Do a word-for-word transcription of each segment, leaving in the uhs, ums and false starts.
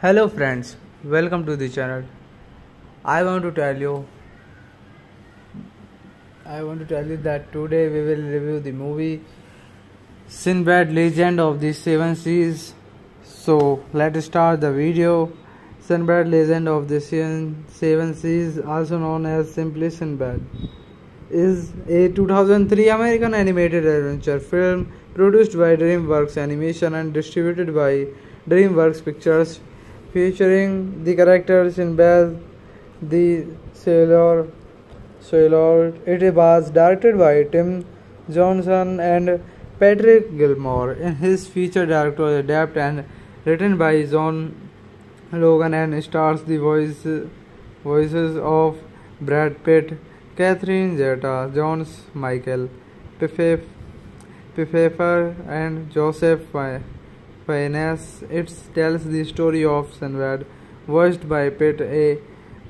Hello friends, welcome to the channel. I want to tell you I want to tell you that today we will review the movie Sinbad: Legend of the Seven Seas. So let's start the video. Sinbad: Legend of the Seven Seas, also known as simply Sinbad, is a two thousand three American animated adventure film produced by DreamWorks Animation and distributed by DreamWorks Pictures, featuring the characters Sinbad the Sailor. Sailor. It was directed by Tim Johnson and Patrick Gilmore in his feature director's debut, and written by John Logan, and stars the voice, voices of Brad Pitt, Catherine Zeta-Jones, Michael Pfeiffer, and Joseph Fiennes. It tells the story of Sinbad, voiced by Pitt, a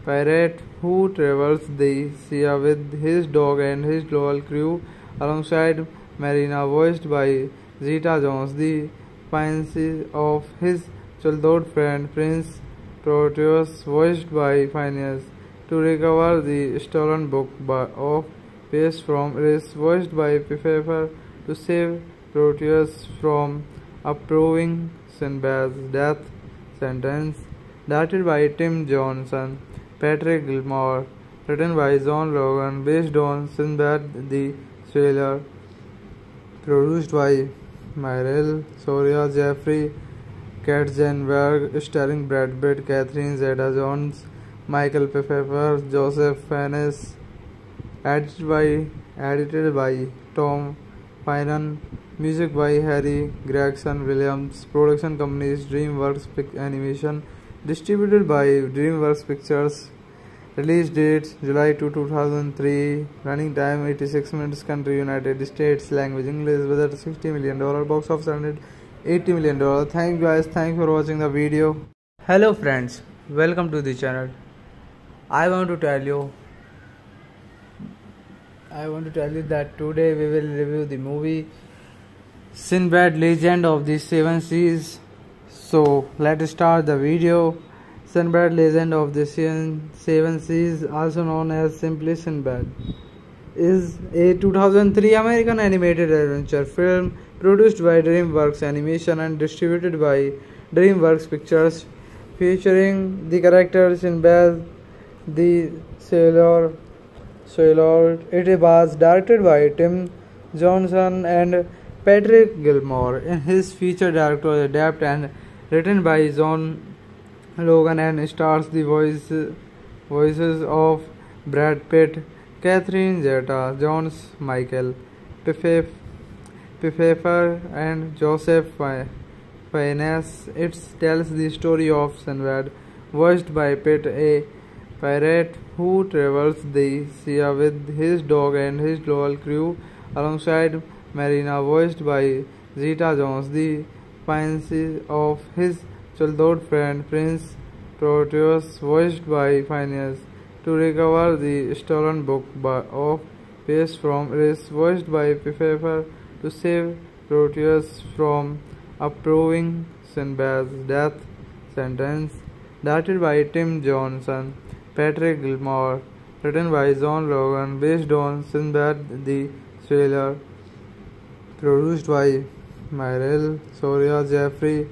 pirate who travels the sea with his dog and his loyal crew, alongside Marina, voiced by Zeta-Jones, the fiancée of his childhood friend Prince Proteus, voiced by Fiennes, to recover the stolen book of peace from Eris, voiced by Pfeiffer, to save Proteus from approving Sinbad's death sentence. Directed by Tim Johnson, Patrick Gilmore, written by John Logan, based on Sinbad the Sailor, produced by Myril Soria, Jeffrey Katzenberg, starring Brad Pitt, Catherine Zeta-Jones, Michael Pfeiffer, Joseph Fiennes. Edited by edited by Tom Finan. Music by Harry Gregson-Williams. Production companies DreamWorks Animation. Distributed by DreamWorks Pictures. Release date July second two thousand three. Running time eighty-six minutes. Country United States. Language English. Budget sixty million dollars. Box office one hundred eighty million dollars. Thank you guys. Thanks for watching the video. Hello friends. Welcome to the channel. I want to tell you. I want to tell you that today we will review the movie Sinbad: Legend of the Seven Seas. So let's start the video. Sinbad: Legend of the Seven Seas, also known as simply Sinbad, is a two thousand three American animated adventure film produced by DreamWorks Animation and distributed by DreamWorks Pictures, featuring the characters Sinbad the Sailor. Sailor. It was directed by Tim Johnson and Patrick Gilmore in his feature director's debut, and written by John Logan, and stars the voice, voices of Brad Pitt, Catherine Zeta-Jones, Michael Pfeiffer, and Joseph Fiennes. It tells the story of Sinbad, voiced by Pitt, a pirate who travels the sea with his dog and his loyal crew, alongside Marina, voiced by Zeta-Jones, the fiancée of his childhood friend Prince Proteus, voiced by Fiennes, to recover the stolen book of peace from Eris, voiced by Pfeiffer, to save Proteus from approving Sinbad's death sentence. Directed by Tim Johnson, Patrick Gilmore, written by John Logan, based on Sinbad the Sailor, produced by Myril Soria, Jeffrey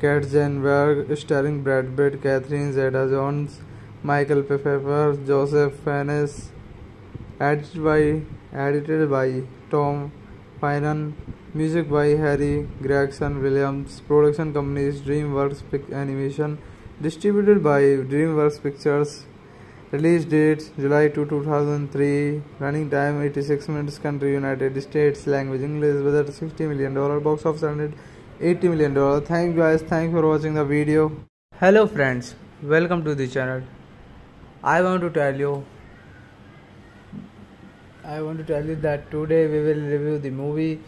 Katzenberg, starring Brad Pitt, Catherine Zeta-Jones, Michael Pfeiffer, Joseph Fiennes. Edited by edited by Tom Finan. Music by Harry Gregson-Williams. Production companies DreamWorks Animation. Distributed by DreamWorks Pictures. Release date July second two thousand three. Running time eighty-six minutes. Country United States. Language English. Budget sixty million dollars. Box office eighty million dollars. Thank you guys, thanks for watching the video. Hello friends, welcome to the channel. I want to tell you I want to tell you that today we will review the movie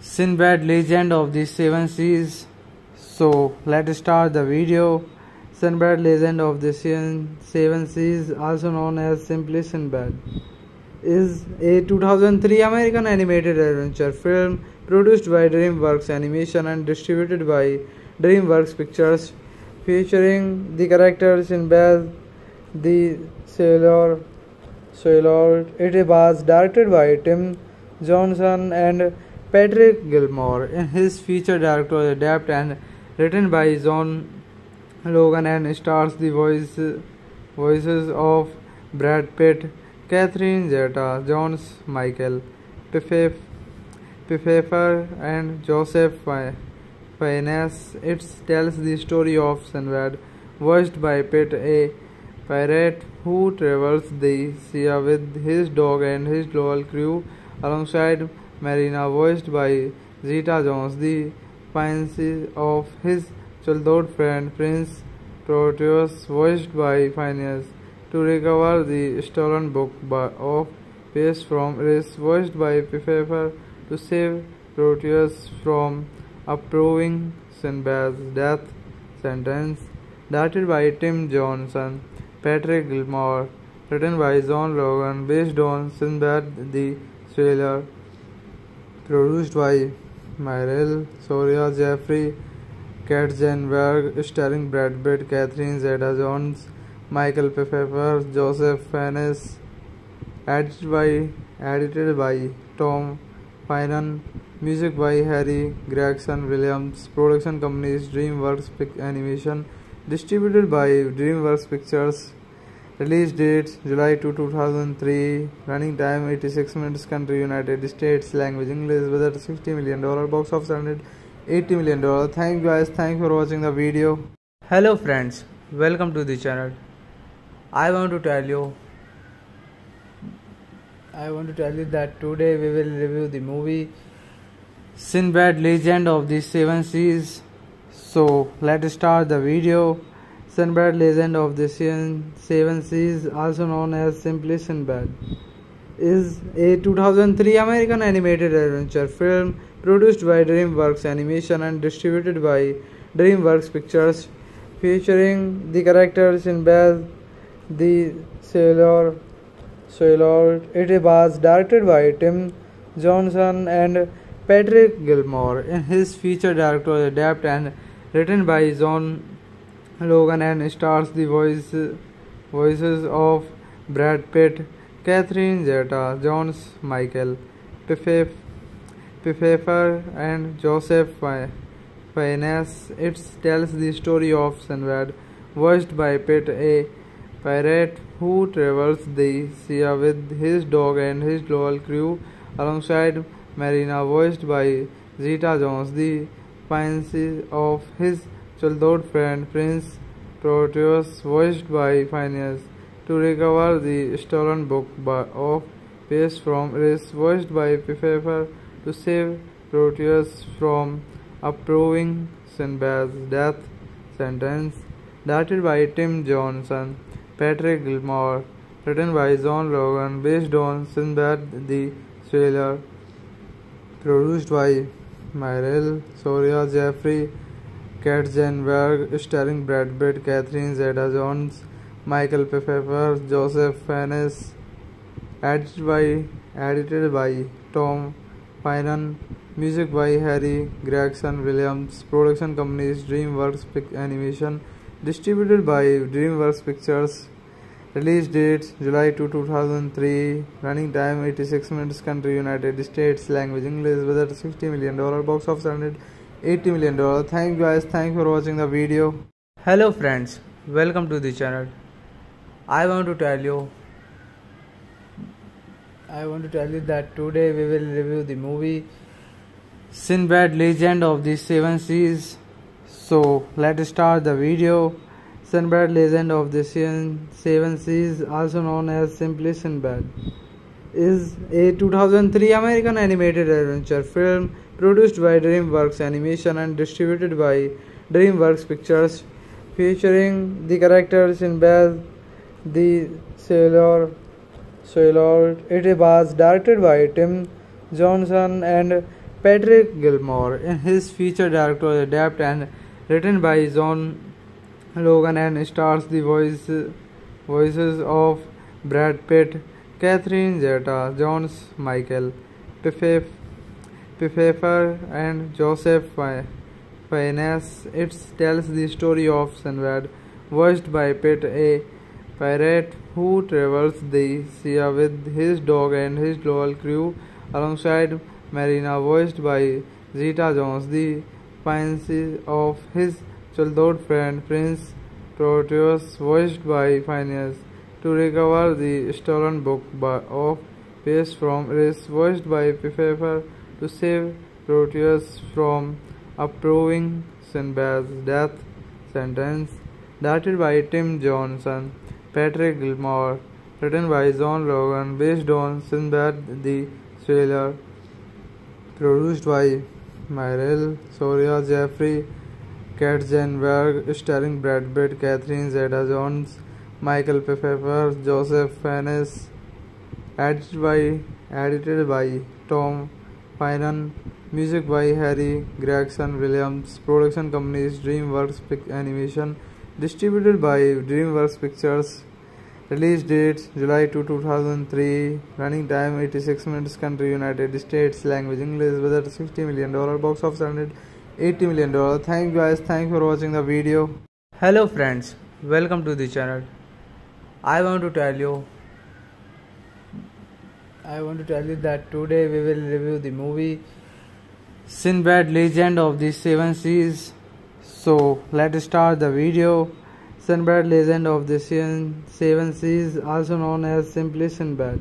Sinbad: Legend of the Seven Seas. So let's start the video. Sinbad: Legend of the Seven Seas, also known as simply Sinbad, is a two thousand three American animated adventure film produced by DreamWorks Animation and distributed by DreamWorks Pictures, featuring the character Sinbad the Sailor. Sailor. It was directed by Tim Johnson and Patrick Gilmore in his feature director's debut, and written by John Logan, and stars the voice, voices of Brad Pitt, Catherine Zeta-Jones, Michael Pfeiffer, and Joseph Fiennes. It tells the story of Sinbad, voiced by Pitt, a pirate who travels the sea with his dog and his loyal crew, alongside Marina, voiced by Zeta-Jones, the fiancée of his childhood friend Prince Proteus, voiced by Phineas, to recover the stolen book of peace from Eris, voiced by Pfeiffer, to save Proteus from approving Sinbad's death sentence. Directed by Tim Johnson, Patrick Gilmore, written by John Logan, based on Sinbad the Sailor, produced by Myril Soria, Jeffrey Katzenberg, starring Brad Pitt, Catherine Zeta-Jones, Michael Pfeiffer, Joseph Fiennes. Edited by edited by Tom Finan. Music by Harry Gregson-Williams. Production companies DreamWorks Animation. Distributed by DreamWorks Pictures. Release date July second two thousand three. Running time eighty-six minutes. Country United States. Language English. Budget sixty million dollars. Box office one hundred eighty million dollars. Thank you guys, thanks for watching the video. Hello friends, welcome to the channel. I want to tell you I want to tell you that today we will review the movie Sinbad: Legend of the Seven Seas. So let's start the video. Sinbad: Legend of the Seven Seas, also known as simply Sinbad, is a two thousand three American animated adventure film produced by DreamWorks Animation and distributed by DreamWorks Pictures, featuring the character Sinbad the Sailor. Sailor. It was directed by Tim Johnson and Patrick Gilmore in his feature director's debut, and written by John Logan, and stars the voice, voices of Brad Pitt, Catherine Zeta-Jones, Michael Pfeiffer, and Joseph Fiennes. It tells the story of Sinbad, voiced by Pitt, a pirate who travels the sea with his dog and his loyal crew, alongside Marina, voiced by Zeta-Jones, the fiancée of his childhood friend Prince Proteus, voiced by Phineas, to recover the stolen book of peace from Eris, voiced by Pfeiffer, to save Proteus from approving Sinbad's death sentence. Directed by Tim Johnson, Patrick Gilmore, written by John Logan, based on Sinbad the Sailor, produced by Myril Soria, Jeffrey Katzenberg, starring Brad Pitt, Catherine Zeta-Jones, Michael Pfeiffer, Joseph Fiennes. Edited by edited by Tom Finan. Music by Harry Gregson-Williams. Production companies DreamWorks Animation. Distributed by DreamWorks Pictures. Release date July second two thousand three. Running time eighty-six minutes. Country United States. Language English. Budget sixty million dollars. Box office one hundred eighty million dollars. Thank you guys, thanks for watching the video. Hello friends, welcome to the channel. I want to tell you I want to tell you that today we will review the movie Sinbad: Legend of the Seven Seas. So let's start the video. Sinbad: Legend of the Seven Seas, also known as simply Sinbad, is a two thousand three American animated adventure film produced by DreamWorks Animation and distributed by DreamWorks Pictures, featuring the characters Sinbad the Sailor. Sailor. It was directed by Tim Johnson and Patrick Gilmore in his feature director's debut, and written by John Logan, and stars the voice, voices of Brad Pitt, Catherine Zeta-Jones, Michael Pfeiffer, and Joseph Fiennes. It tells the story of Sinbad, voiced by Pitt, a pirate who travels the sea with his dog and his loyal crew, alongside Marina, voiced by Zeta-Jones, the fiancée of his childhood friend Prince Proteus, voiced by Phineas, to recover the stolen book of Pace from Eris, voiced by Pfeiffer, to save Proteus from approving Sinbad's death sentence. Directed by Tim Johnson, Patrick Gilmore, written by John Logan, based on Sinbad the Sailor, produced by Myril Soria, Jeffrey Katzenberg, starring Brad Pitt, Catherine Zeta-Jones, Michael Pfeiffer, Joseph Fiennes. Edited by edited by Tom Finan. Music by Harry Gregson-Williams. Production companies DreamWorks Animation. Distributed by DreamWorks Pictures. Release date July second, two thousand three. Running time eighty-six minutes. Country United States. Language English. Budget sixty million dollars. Box office one hundred eighty million dollars. Thank you guys. Thanks for watching the video. Hello friends. Welcome to the channel. I want to tell you. I want to tell you that today we will review the movie Sinbad: Legend of the Seven Seas. So let's start the video. Sinbad: Legend of the Seven Seas, also known as simply Sinbad,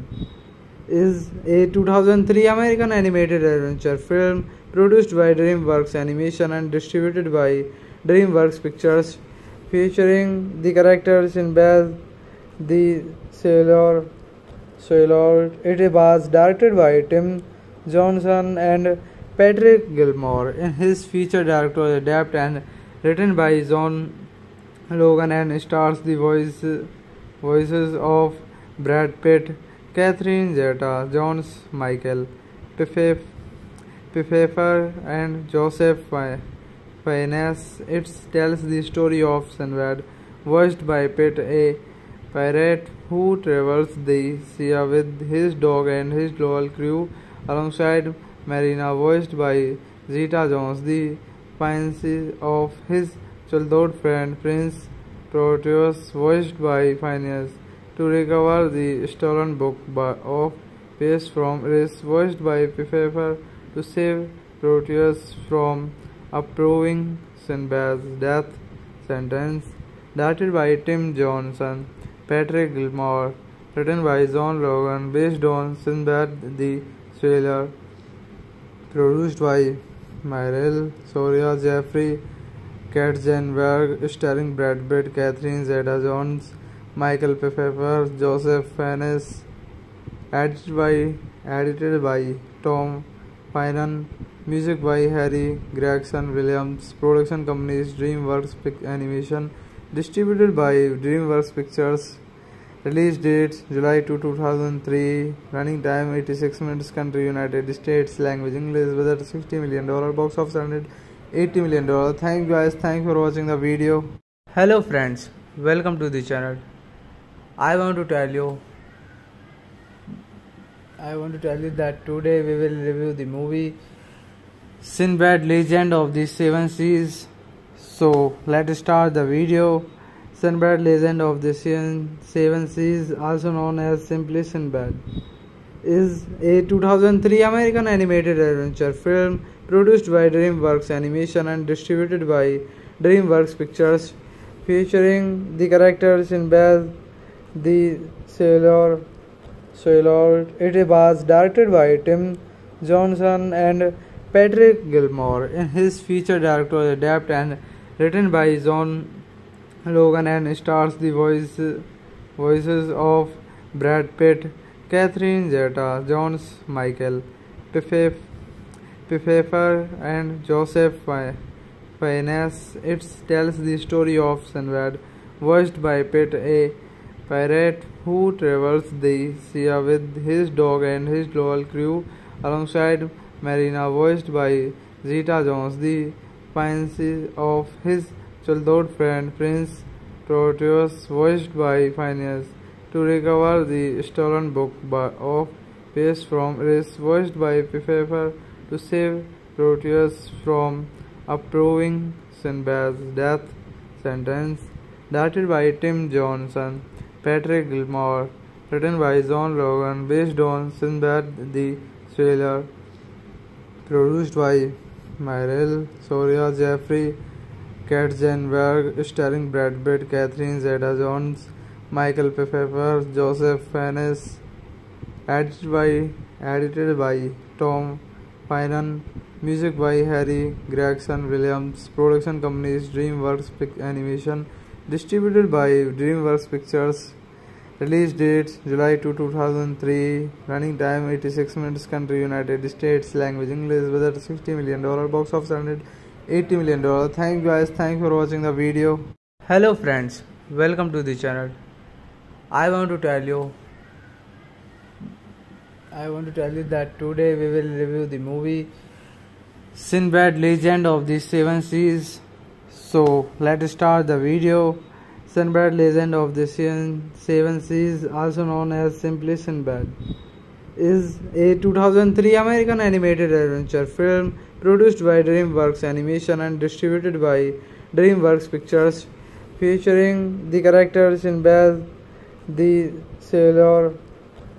is a two thousand three American animated adventure film produced by DreamWorks Animation and distributed by DreamWorks Pictures, featuring the characters Sinbad the Sailor. Sailor. It was directed by Tim Johnson and Patrick Gilmore in his feature director's debut, and written by John Logan, and stars the voice, voices of Brad Pitt, Catherine Zeta-Jones, Michael Pfeiffer, and Joseph Fiennes. It tells the story of Sinbad, voiced by Pitt, a pirate who travels the sea with his dog and his loyal crew, alongside Marina, voiced by Zeta-Jones, the fiancée of his childhood friend Prince Proteus, voiced by Phineas, to recover the stolen book of Pace from Eris, voiced by Pfeiffer, to save Proteus from approving Sinbad's death sentence. Directed by Tim Johnson, Patrick Gilmore, written by John Logan, based on Sinbad the Sailor, produced by Myril Soria, Jeffrey Katzenberg, starring Brad Pitt, Catherine Zeta-Jones, Michael Pfeiffer, Joseph Fiennes. Edited by edited by Tom Finan. Music by Harry Gregson-Williams. Production companies DreamWorks Animation. Distributed by DreamWorks Pictures. Release date July second, two thousand three. Running time eighty-six minutes. Country United States. Language English. Budget sixty million dollars. Box office one hundred eighty million dollars. Thank you guys. Thanks for watching the video. Hello friends. Welcome to the channel. I want to tell you. I want to tell you that today we will review the movie Sinbad: Legend of the Seven Seas. So let's start the video. Sinbad: Legend of the Seven Seas, also known as simply Sinbad, is a two thousand three American animated adventure film produced by DreamWorks Animation and distributed by DreamWorks Pictures, featuring the characters Sinbad the Sailor. Sailor. It was directed by Tim Johnson and Patrick Gilmore in his feature director's debut, and written by John Logan, and stars the voice, voices of Brad Pitt, Catherine Zeta-Jones, Michael Pfeiffer, and Joseph Fiennes. It tells the story of Sinbad, voiced by Pitt, a pirate who travels the sea with his dog and his loyal crew, alongside Marina, voiced by Zeta-Jones, the fiancée of his childhood friend Prince Proteus, voiced by Phineas, to recover the stolen book of peace from Eris, voiced by Pfeiffer, to save Proteus from approving Sinbad's death sentence. Directed by Tim Johnson, Patrick Gilmore, written by John Logan, based on Sinbad the Sailor, produced by Myril Soria, Jeffrey Katzenberg, starring Brad Pitt, Catherine Zeta-Jones, Michael Pfeiffer, Joseph Fiennes. Edited by, edited by Tom Finan. Music by Harry Gregson-Williams. Production companies DreamWorks Animation. Distributed by DreamWorks Pictures. Release date July second two thousand three. Running time eighty-six minutes. Country United States. Language English. Budget sixty million dollars. Box office one hundred eighty million dollars. Thank you guys. Thanks for watching the video. Hello friends. Welcome to the channel. I want to tell you I want to tell you that today we will review the movie Sinbad: Legend of the Seven Seas. So let's start the video. Sinbad: Legend of the Seven Seas, also known as simply Sinbad, is a two thousand three American animated adventure film produced by DreamWorks Animation and distributed by DreamWorks Pictures, featuring the character Sinbad the Sailor.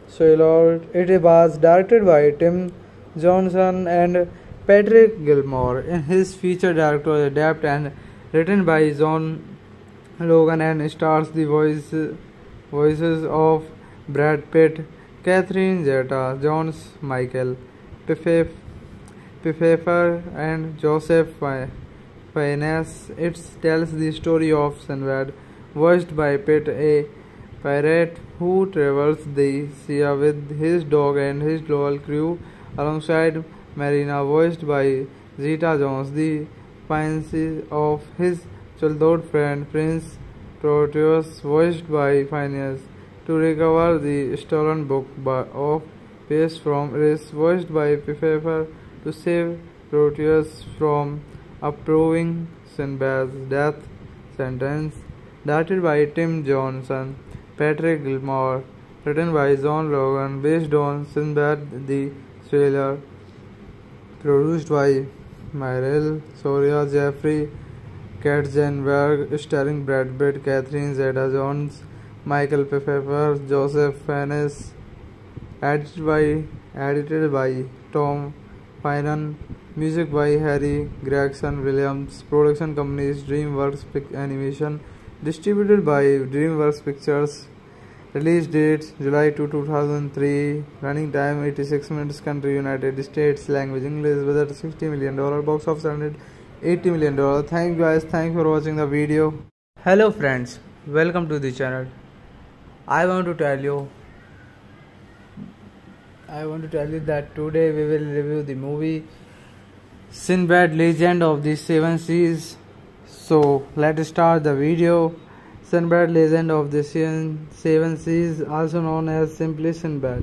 Sailor. It was directed by Tim Johnson and Patrick Gilmore in his feature director debut, and written by John Logan, and stars the voice, voices of Brad Pitt, Catherine Zeta-Jones, Michael Pfeiffer, and Joseph Fiennes. It tells the story of Sinbad, voiced by Pitt, a pirate who travels the sea with his dog and his loyal crew, alongside Marina, voiced by Zeta-Jones, the fiancée of his childhood friend Prince Proteus, voiced by Phineas, to recover the stolen book of peace from Eris, voiced by Pfeiffer, to save Proteus from approving Sinbad's death sentence. Directed by Tim Johnson, Patrick Gilmore, written by John Logan, based on Sinbad the Sailor, produced by Myril Soria, Jeffrey Katzenberg, starring Brad Pitt, Catherine Zeta-Jones, Michael Pfeiffer, Joseph Fiennes. Edited by, edited by Tom Finan. Music by Harry Gregson-Williams. Production companies DreamWorks Animation. Distributed by DreamWorks Pictures. Release date July second two thousand three. Running time eighty-six minutes. Country United States. Language English. Budget sixty million dollars. Box office one hundred eighty million dollars. Thank you guys. Thanks for watching the video. Hello friends. Welcome to the channel. I want to tell you I want to tell you that today we will review the movie Sinbad: Legend of the Seven Seas. So let's start the video. Sinbad: Legend of the Seven Seas, also known as simply Sinbad,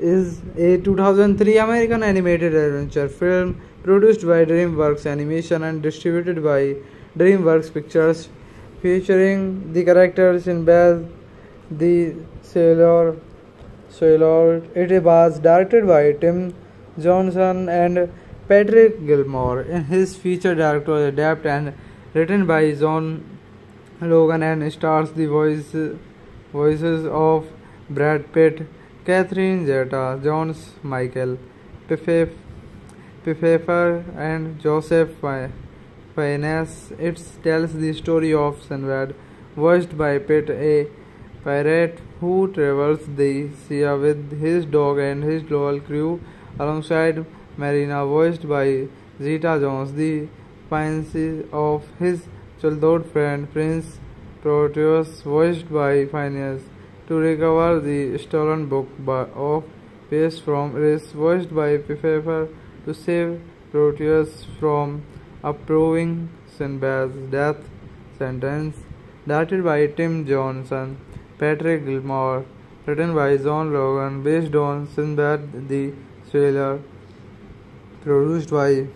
is a two thousand three American animated adventure film produced by DreamWorks Animation and distributed by DreamWorks Pictures, featuring the character Sinbad the Sailor. Sailor. It was directed by Tim Johnson and Patrick Gilmore in his feature director debut, and written by John Logan, and stars the voice, voices of Brad Pitt, Catherine Zeta-Jones, Michael Pfeiffer, and Joseph Fiennes. It tells the story of Sinbad, voiced by Pitt, a pirate who travels the sea with his dog and his loyal crew, alongside Marina, voiced by Zeta-Jones, the fiancée of his childhood friend Prince Proteus, voiced by Phineas, to recover the stolen book of Pace from Eris, voiced by Pfeiffer, to save Proteus from approving Sinbad's death sentence. Directed by Tim Johnson, Patrick Gilmore, written by John Logan, based on Sinbad the Sailor, produced by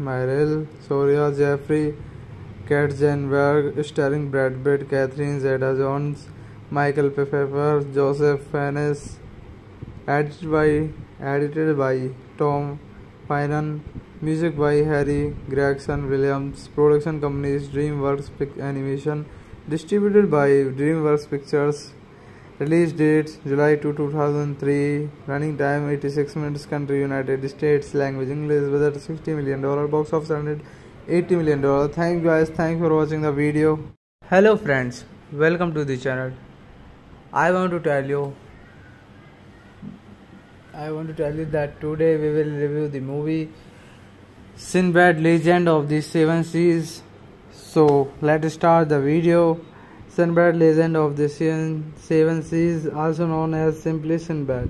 Myril Soria, Jeffrey Katzenberg, starring Brad Pitt, Catherine Zeta-Jones, Michael Pfeiffer, Joseph Fiennes, edited by, edited by Tom Finan, music by Harry Gregson-Williams, production companies DreamWorks Animation, distributed by DreamWorks Pictures. Release date July second, two thousand three. Running time eighty-six minutes. Country United States. Language English. Budget sixty million dollars. Box office one hundred eighty million dollars. Thank you guys. Thanks for watching the video. Hello friends. Welcome to the channel. I want to tell you. I want to tell you that today we will review the movie Sinbad: Legend of the Seven Seas. So let's start the video. Sinbad: Legend of the Seven Seas, also known as simply Sinbad,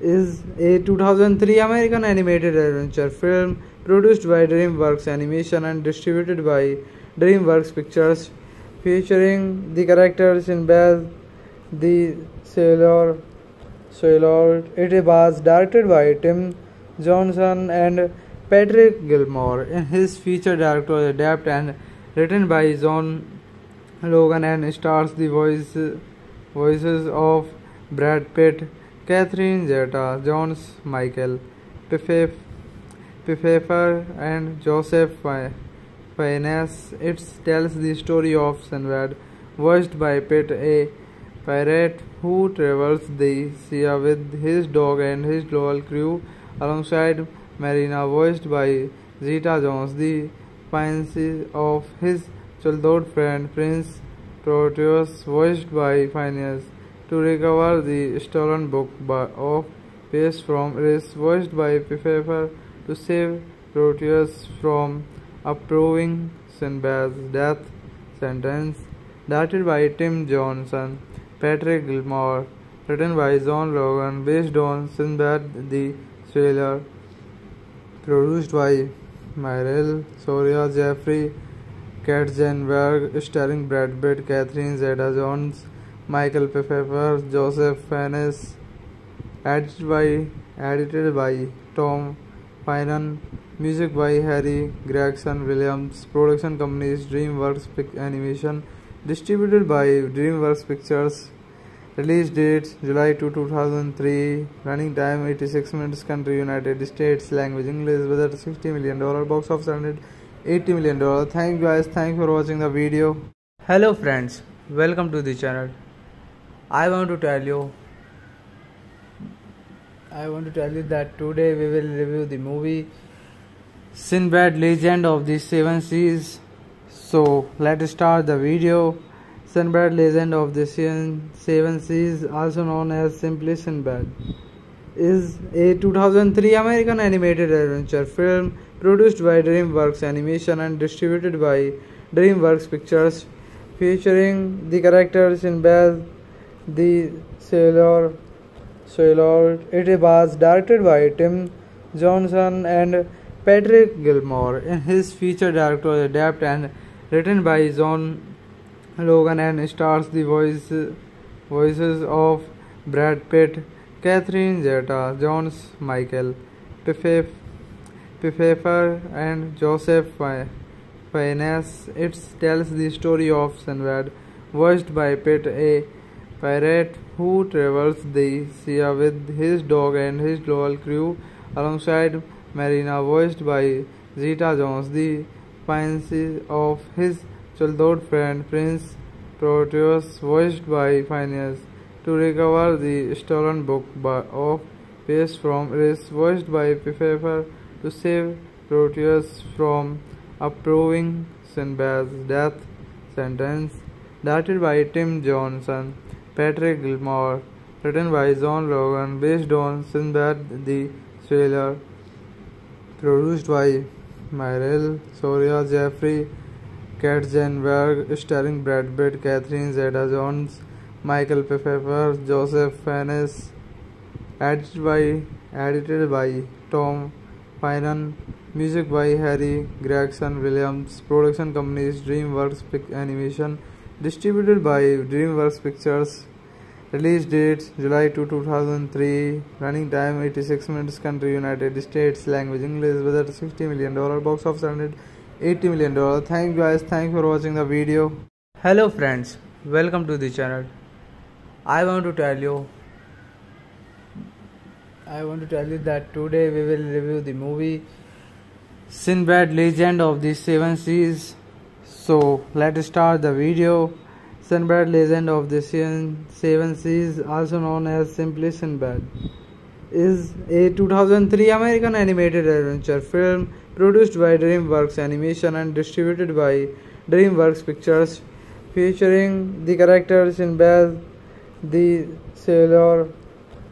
is a two thousand three American animated adventure film produced by DreamWorks Animation and distributed by DreamWorks Pictures, featuring the character Sinbad the Sailor. It was directed by Tim Johnson and Patrick Gilmore, in his feature director debut, and written by John Logan, and stars the voice, voices of Brad Pitt, Catherine Zeta-Jones, Michael Pfeiffer, and Joseph Fiennes. It tells the story of Sinbad, voiced by Pitt, a pirate who travels the sea with his dog and his loyal crew, alongside Marina, voiced by Zeta-Jones, the fiancée of his childhood friend Prince Proteus, voiced by Phineas, to recover the stolen book of Pace from Eris, voiced by Pfeiffer, to save Proteus from approving Sinbad's death sentence. Directed by Tim Johnson, Patrick Gilmore, written by John Logan, based on Sinbad the Sailor, produced by Myril Soria, Jeffrey Katzenberg, starring Brad Pitt, Catherine Zeta-Jones, Michael Pfeiffer, Joseph Fiennes, edited by, edited by Tom Finan, music by Harry Gregson-Williams, production companies DreamWorks Animation, distributed by DreamWorks Pictures. Release date July second, two thousand three. Running time eighty-six minutes. Country United States. Language English. Budget sixty million dollars. Box office one hundred eighty million dollars. Thank you guys. Thanks for watching the video. Hello friends. Welcome to the channel. I want to tell you. I want to tell you that today we will review the movie Sinbad: Legend of the Seven Seas. So let's start the video. Sinbad: Legend of the Seven Seas, also known as simply Sinbad, is a two thousand three American animated adventure film produced by DreamWorks Animation and distributed by DreamWorks Pictures, featuring the character Sinbad the Sailor. It was directed by Tim Johnson and Patrick Gilmore, in his feature director debut, and written by John Logan, and stars the voice, voices of Brad Pitt, Catherine Zeta-Jones, Michael Pfeiffer, and Joseph Fiennes. It tells the story of Sinbad, voiced by Pitt, a pirate who travels the sea with his dog and his loyal crew, alongside Marina, voiced by Zeta-Jones, the fiancée of his childhood friend Prince Proteus, voiced by Phineas, to recover the stolen book of Pace from Eris, voiced by Pfeiffer, to save Proteus from approving Sinbad's death sentence. Directed by Tim Johnson, Patrick Gilmore, written by John Logan, based on Sinbad the Sailor, produced by Myril Soria, Jeffrey Katzenberg, starring Brad Pitt, Catherine Zeta-Jones, Michael Pfeiffer, Joseph Fiennes, edited by, edited by Tom Finan, music by Harry Gregson-Williams, production companies DreamWorks Animation, distributed by DreamWorks Pictures, release date July second, two thousand three, running time eighty-six minutes, country United States, language English, budget sixty million dollars, box office one hundred eighty million dollars. Thank you guys, thanks for watching the video. Hello friends, welcome to the channel. I want to tell you I want to tell you that today we will review the movie Sinbad: Legend of the Seven Seas. So let's start the video. Sinbad: Legend of the Seven Seas, also known as simply Sinbad, is a two thousand three American animated adventure film produced by DreamWorks Animation and distributed by DreamWorks Pictures, featuring the character Sinbad the Sailor.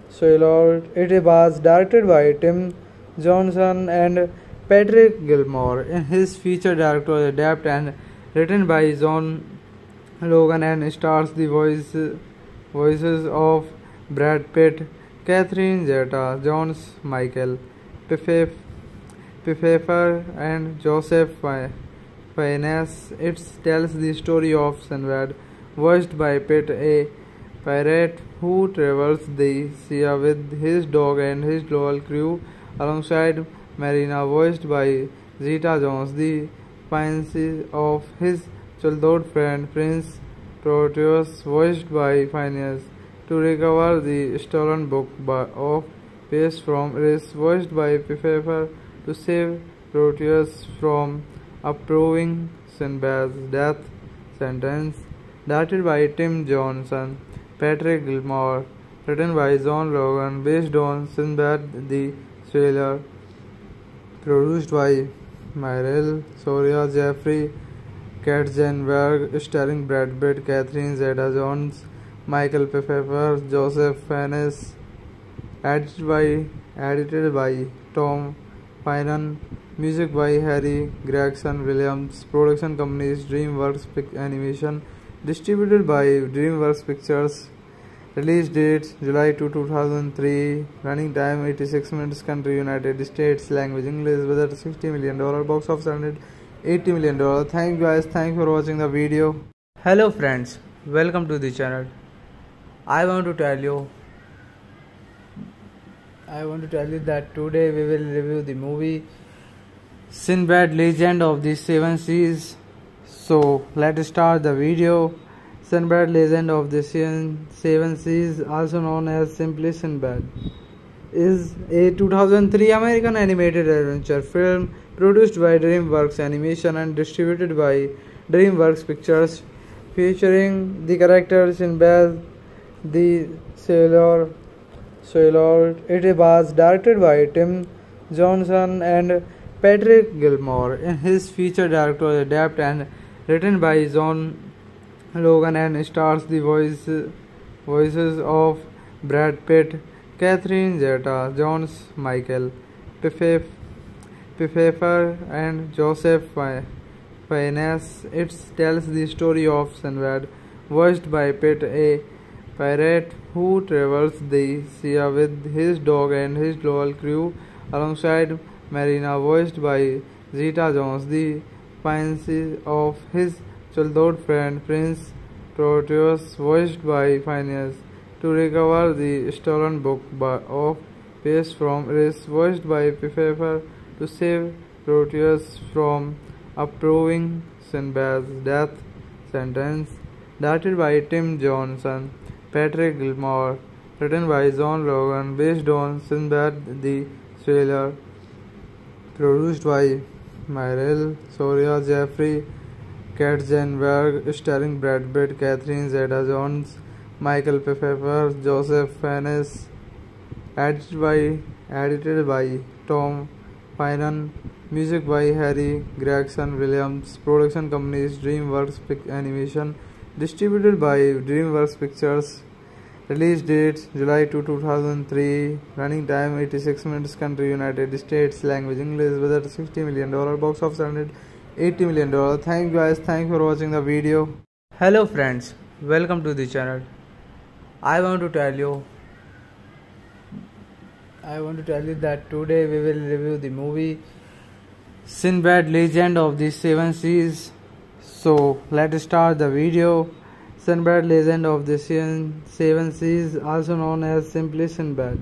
Sailor. It was directed by Tim Johnson and Patrick Gilmore in his feature director adapt and written by John Logan, and stars the voice, voices of Brad Pitt, Catherine Zeta-Jones, Michael Pfeiffer, and Joseph Fiennes. It tells the story of Sinbad, voiced by Pitt, a pirate who travels the sea with his dog and his loyal crew, alongside Marina, voiced by Zeta-Jones, the fiancée of his childhood friend Prince Proteus, voiced by Phineas, to recover the stolen book of peace from Eris, voiced by Pfeiffer, to save Proteus from approving Sinbad's death sentence. Directed by Tim Johnson, Patrick Gilmore, written by John Logan, based on Sinbad the Sailor, produced by Myril Soria, Jeffrey Katzenberg, starring Brad Pitt, Catherine Zeta-Jones, Michael Pfeiffer, Joseph Fiennes, edited by, edited by Tom Finan, music by Harry Gregson-Williams, production companies DreamWorks Animation, distributed by DreamWorks Pictures, release date July second, two thousand three, running time eighty-six minutes, country United States, language English, budget sixty million dollars, box office one hundred eighty million dollars. Thank you guys, thanks for watching the video. Hello friends, welcome to the channel. I want to tell you I want to tell you that today we will review the movie Sinbad: Legend of the Seven Seas. So let's start the video. Sinbad: Legend of the Seven Seas, also known as simply Sinbad, is a two thousand three American animated adventure film produced by DreamWorks Animation and distributed by DreamWorks Pictures, featuring the character Sinbad the Sailor. Sailor. It was directed by Tim Johnson and Patrick Gilmore in his feature director adapt and written by John Logan, and stars the voice, voices of Brad Pitt, Catherine Zeta-Jones, Michael Pfeiffer, and Joseph Fiennes. It tells the story of Sinbad, voiced by Pitt, a pirate who travels the sea with his dog and his loyal crew, alongside Marina, voiced by Zeta-Jones, the fiancée of his childhood friend Prince Proteus, voiced by Phineas, to recover the stolen book of peace from Eris, voiced by Pfeiffer, to save Proteus from approving Sinbad's death sentence. Directed by Tim Johnson, Patrick Gilmore, written by John Logan, based on Sinbad the Sailor, produced by Myril Soria, Jeffrey Katzenberg, starring Brad Pitt, Catherine Zeta-Jones, Michael Pfeiffer, Joseph Fiennes, edited by, edited by Tom Finan, music by Harry Gregson-Williams, production companies DreamWorks Animation, distributed by DreamWorks Pictures, release date July second, two thousand three, running time eighty-six minutes, country United States, language English, budget sixty million dollars, box office one hundred eighty million dollars. Thank you guys, thanks for watching the video. Hello friends, welcome to the channel. I want to tell you I want to tell you that today we will review the movie Sinbad: Legend of the Seven Seas. So let's start the video. Sinbad: Legend of the Seven Seas, also known as simply Sinbad,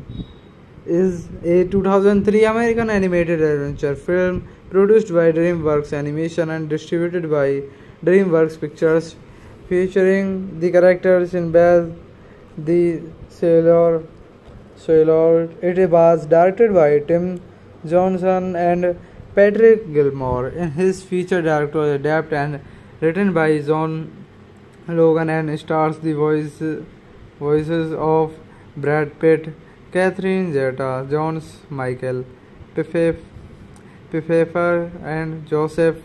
is a two thousand three American animated adventure film produced by DreamWorks Animation and distributed by DreamWorks Pictures, featuring the character Sinbad the Sailor. Sailor. It was directed by Tim Johnson and Patrick Gilmore in his feature director debut, and written by John Logan, and stars the voice, voices of Brad Pitt, Catherine Zeta-Jones, Michael Pfeiffer, and Joseph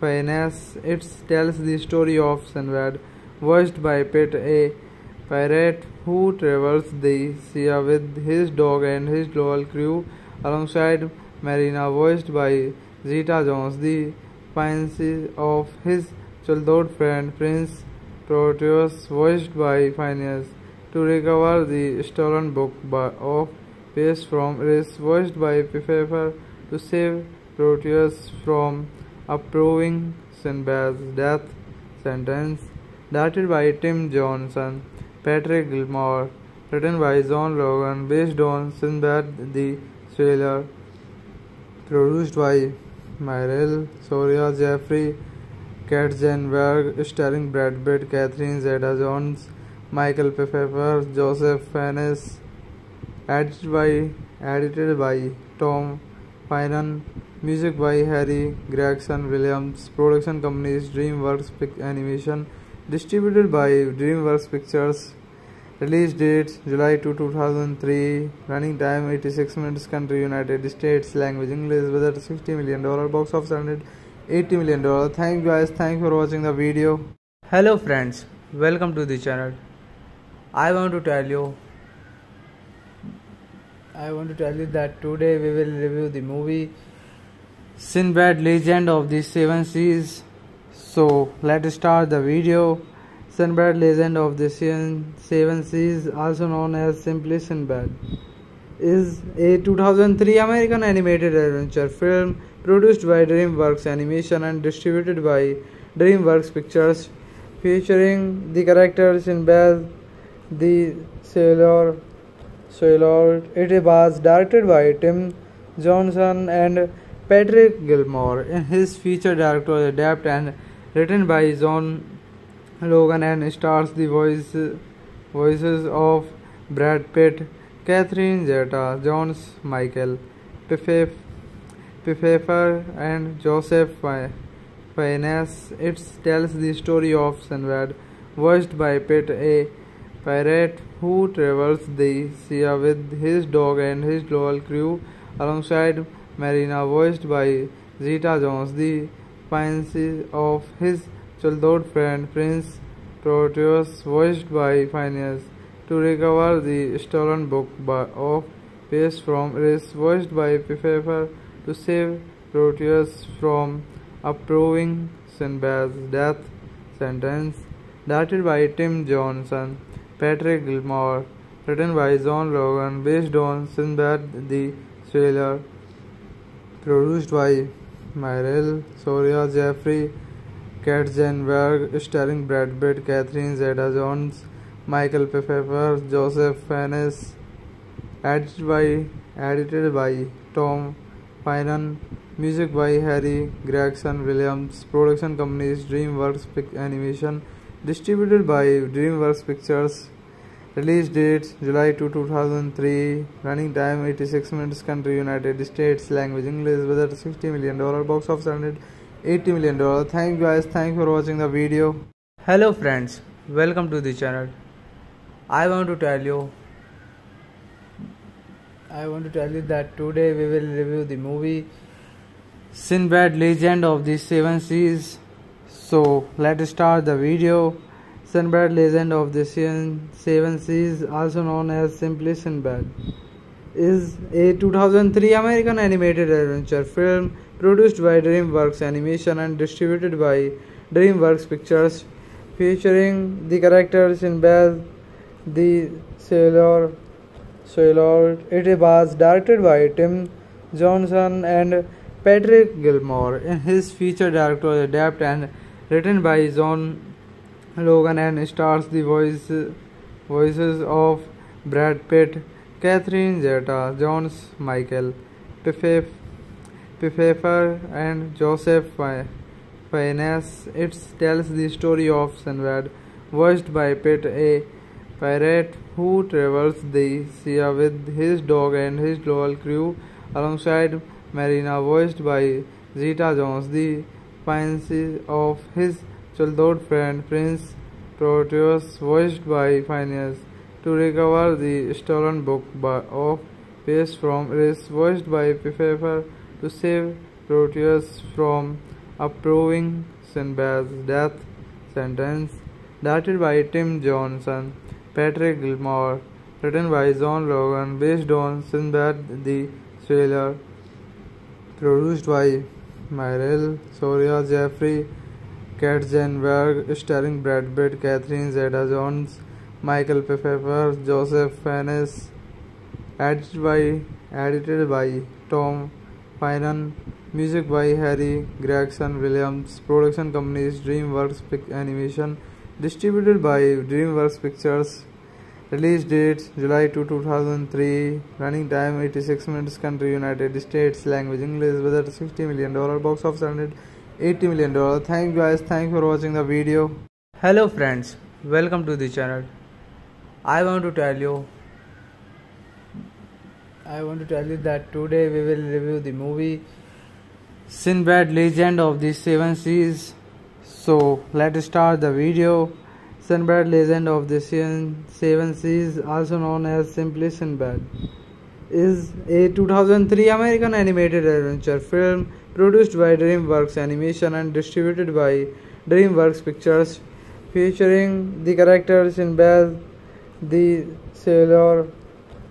Fiennes. It tells the story of Sinbad, voiced by Pitt, a pirate who travels the sea with his dog and his loyal crew, alongside Marina, voiced by Zeta-Jones, the fiancée of his childhood friend Prince Proteus, voiced by Phineas, to recover the stolen book of peace from Eris, voiced by Pfeiffer, to save Proteus from approving Sinbad's death sentence. Directed by Tim Johnson, Patrick Gilmore, written by John Logan, based on Sinbad the Sailor, produced by Myril Soria, Jeffrey Katzenberg, starring Brad Pitt, Catherine Zeta-Jones, Michael Pfeiffer, Joseph Fiennes. Edited by edited by Tom Finan. Music by Harry Gregson-Williams. Production companies: DreamWorks Animation. Distributed by DreamWorks Pictures. Release date: July second, two thousand three. Running time: eighty-six minutes. Country: United States. Language: English. Budget: sixty million dollars. Box office: one hundred eighty million dollars. Thank you guys, thanks for watching the video. Hello friends, welcome to the channel. I want to tell you I want to tell you that today we will review the movie Sinbad: Legend of the Seven Seas. So let's start the video. Sinbad: Legend of the Seven Seas, also known as simply Sinbad, is a two thousand three American animated adventure film produced by DreamWorks Animation and distributed by DreamWorks Pictures, featuring the character Sinbad the Sailor. Sailor. It was directed by Tim Johnson and Patrick Gilmore in his feature director debut, and written by John Logan, and stars the voice, voices of Brad Pitt, Catherine Zeta-Jones, Michael Pfeiffer, and Joseph Fiennes. It tells the story of Sinbad, voiced by Pitt, a pirate who travels the sea with his dog and his loyal crew, alongside Marina, voiced by Zeta-Jones, the fiancée of his childhood friend Prince Proteus, voiced by Phineas, to recover the stolen book of peace from Eris, voiced by Pfeiffer, to save Proteus from approving Sinbad's death sentence. Directed by Tim Johnson, Patrick Gilmore, written by John Logan, based on Sinbad the Sailor, produced by Myril Soria, Jeffrey Katzenberg, starring Brad Pitt, Catherine Zeta-Jones, Michael Pfeiffer, Joseph Fiennes. Edited by edited by Tom Finan. Music by Harry Gregson-Williams. Production companies: DreamWorks Animation. Distributed by DreamWorks Pictures. Release date: July second, two thousand three. Running time: eighty-six minutes. Country: United States. Language: English. Budget: sixty million dollars. Box office: one hundred eighty million dollars. Thank you guys, thanks for watching the video. Hello friends, welcome to the channel. I want to tell you I want to tell you that today we will review the movie Sinbad: Legend of the Seven Seas. So let's start the video. Sinbad: Legend of the Seven Seas, also known as simply Sinbad, is a two thousand three American animated adventure film produced by DreamWorks Animation and distributed by DreamWorks Pictures, featuring the character Sinbad the Sailor. Sailor. It was directed by Tim Johnson and Patrick Gilmore. In his feature director adapt and written by John Logan and stars the voice, voices of Brad Pitt, Catherine Zeta-Jones, Michael Pfeiffer, and Joseph Fiennes. It tells the story of Sinbad, voiced by Pitt, a pirate who travels the sea with his dog and his loyal crew, alongside Marina, voiced by Zeta-Jones, the fancy of his childhood friend Prince Proteus, voiced by Phineas, to recover the stolen book of Peace from Eris, voiced by Pfeiffer, to save Proteus from approving Sinbad's death sentence. Directed by Tim Johnson, Patrick Gilmore, written by John Logan, based on Sinbad the Sailor, produced by Myril Soria, Jeffrey Katzenberg, starring Brad Pitt, Catherine Zeta-Jones, Michael Pfeiffer, Joseph Fiennes. Edited by edited by Tom Finan. Music by Harry Gregson-Williams. Production companies DreamWorks Animation. Distributed by DreamWorks Pictures. Release date July second, two thousand three. Running time eighty-six minutes. Country United States. Language English. Budget sixty million dollars. Box office one hundred eighty million dollars. Thank you guys. Thanks for watching the video. Hello friends. Welcome to the channel. I want to tell you. I want to tell you that today we will review the movie Sinbad: Legend of the Seven Seas. So let's start the video. Sinbad: Legend of the Seven Seas, also known as simply Sinbad, is a two thousand three American animated adventure film produced by DreamWorks Animation and distributed by DreamWorks Pictures, featuring the character Sinbad the Sailor.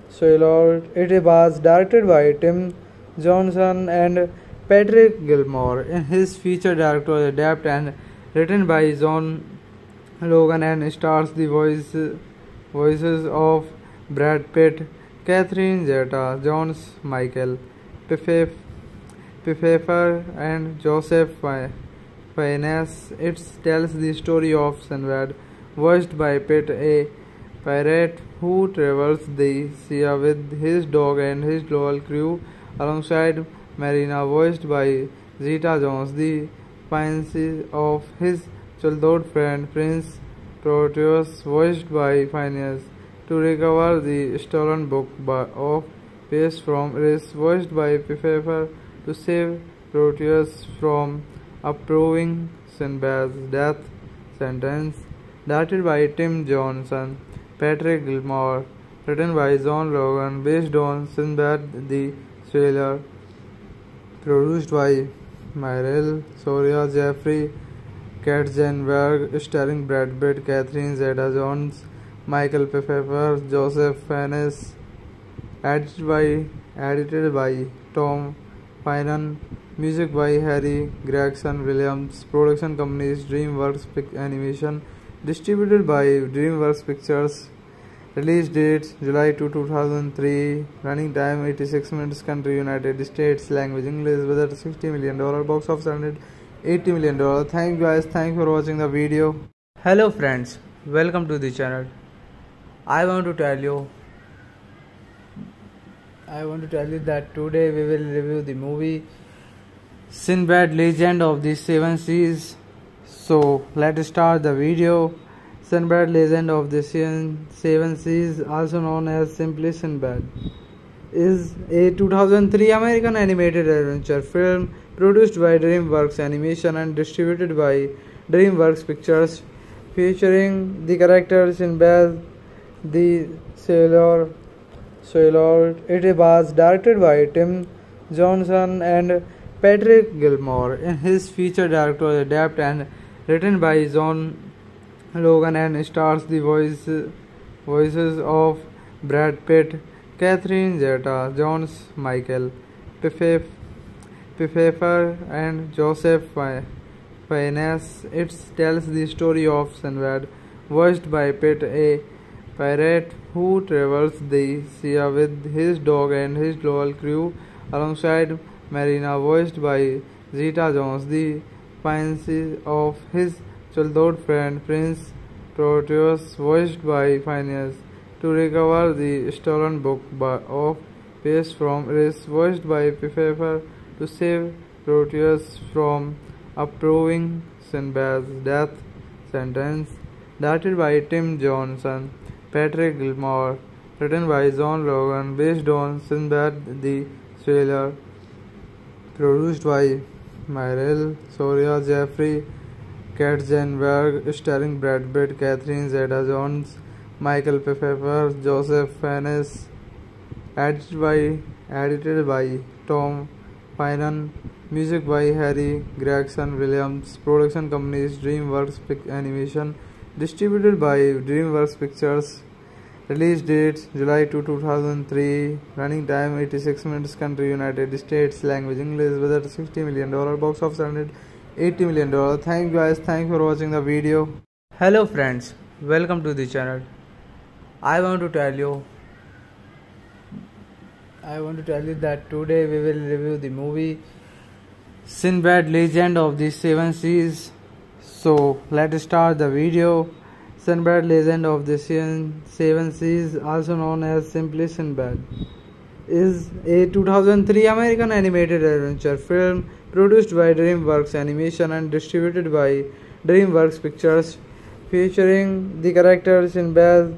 Sailor. It was directed by Tim Johnson and Patrick Gilmore. In his feature director adapt and written by John Logan and stars the voice, voices of Brad Pitt, Catherine Zeta-Jones, Michael Pfeiffer, and Joseph Fiennes. It tells the story of Sinbad, voiced by Pitt, a pirate who travels the sea with his dog and his loyal crew, alongside Marina, voiced by Zeta-Jones, the fancy of his childhood friend Prince Proteus, voiced by Phineas, to recover the stolen book of Peace from Eris, voiced by Pfeiffer, to save Proteus from approving Sinbad's death sentence. Directed by Tim Johnson, Patrick Gilmore, written by John Logan, based on Sinbad the Sailor, produced by Myril Soria, Jeffrey Katzenberg, starring Brad Pitt, Catherine Zeta-Jones, Michael Pfeiffer, Joseph Fiennes. Edited by edited by Tom Finan. Music by Harry Gregson-Williams. Production companies DreamWorks Animation. Distributed by DreamWorks Pictures. Release date July second, two thousand three. Running time eighty-six minutes. Country United States. Language English. Budget sixty million dollars. Box office one hundred eighty million dollars. Thank you guys. Thanks for watching the video. Hello friends. Welcome to the channel. I want to tell you. I want to tell you that today we will review the movie Sinbad: Legend of the Seven Seas. So let's start the video. Sinbad: Legend of the Seven Seas, also known as simply Sinbad, is a two thousand three American animated adventure film produced by DreamWorks Animation and distributed by DreamWorks Pictures, featuring the character Sinbad the Sailor. Sailor. It was directed by Tim Johnson and Patrick Gilmore. In his feature director adapt and written by John Logan and stars the voice, voices of Brad Pitt, Catherine Zeta-Jones, Michael Pfeiffer, and Joseph Fiennes. It tells the story of Sinbad, voiced by Pitt, a pirate who travels the sea with his dog and his loyal crew alongside Marina, voiced by Zeta-Jones, the fancies of his childhood friend Prince Proteus, voiced by Phineas, to recover the stolen book of Pace from Eris, voiced by Pfeiffer, to save Proteus from approving Sinbad's death sentence, directed by Tim Johnson. Patrick Gilmore, written by John Logan, based on Sinbad the Sailor, produced by Myril Soria, Jeffrey Katzenberg, starring Brad Pitt, Catherine Zeta-Jones, Michael Pfeiffer, Joseph Fiennes, edited by edited by Tom Finan, music by Harry Gregson-Williams, production companies DreamWorks Animation, distributed by DreamWorks Pictures, release date July second, two thousand three, running time eighty-six minutes, country United States, language English, budget sixty million dollars, box office one hundred eighty million dollars. Thank you guys, thanks for watching the video. Hello friends, welcome to the channel. I want to tell you I want to tell you that today we will review the movie Sinbad: Legend of the Seven Seas. So let's start the video. Sinbad: Legend of the Seven Seas, also known as simply Sinbad, is a two thousand three American animated adventure film produced by DreamWorks Animation and distributed by DreamWorks Pictures, featuring the character Sinbad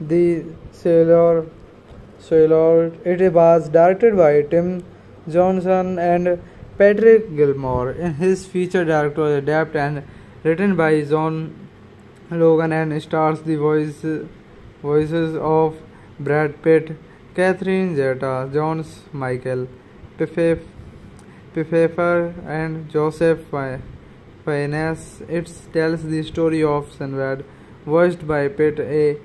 the Sailor. So it was directed by Tim Johnson and Patrick Gilmore in his feature director's debut, and written by John Logan, and stars the voice, voices of Brad Pitt, Catherine Zeta-Jones, Michael Pfeiffer, and Joseph Fiennes. It tells the story of Sinbad, voiced by Pitt, a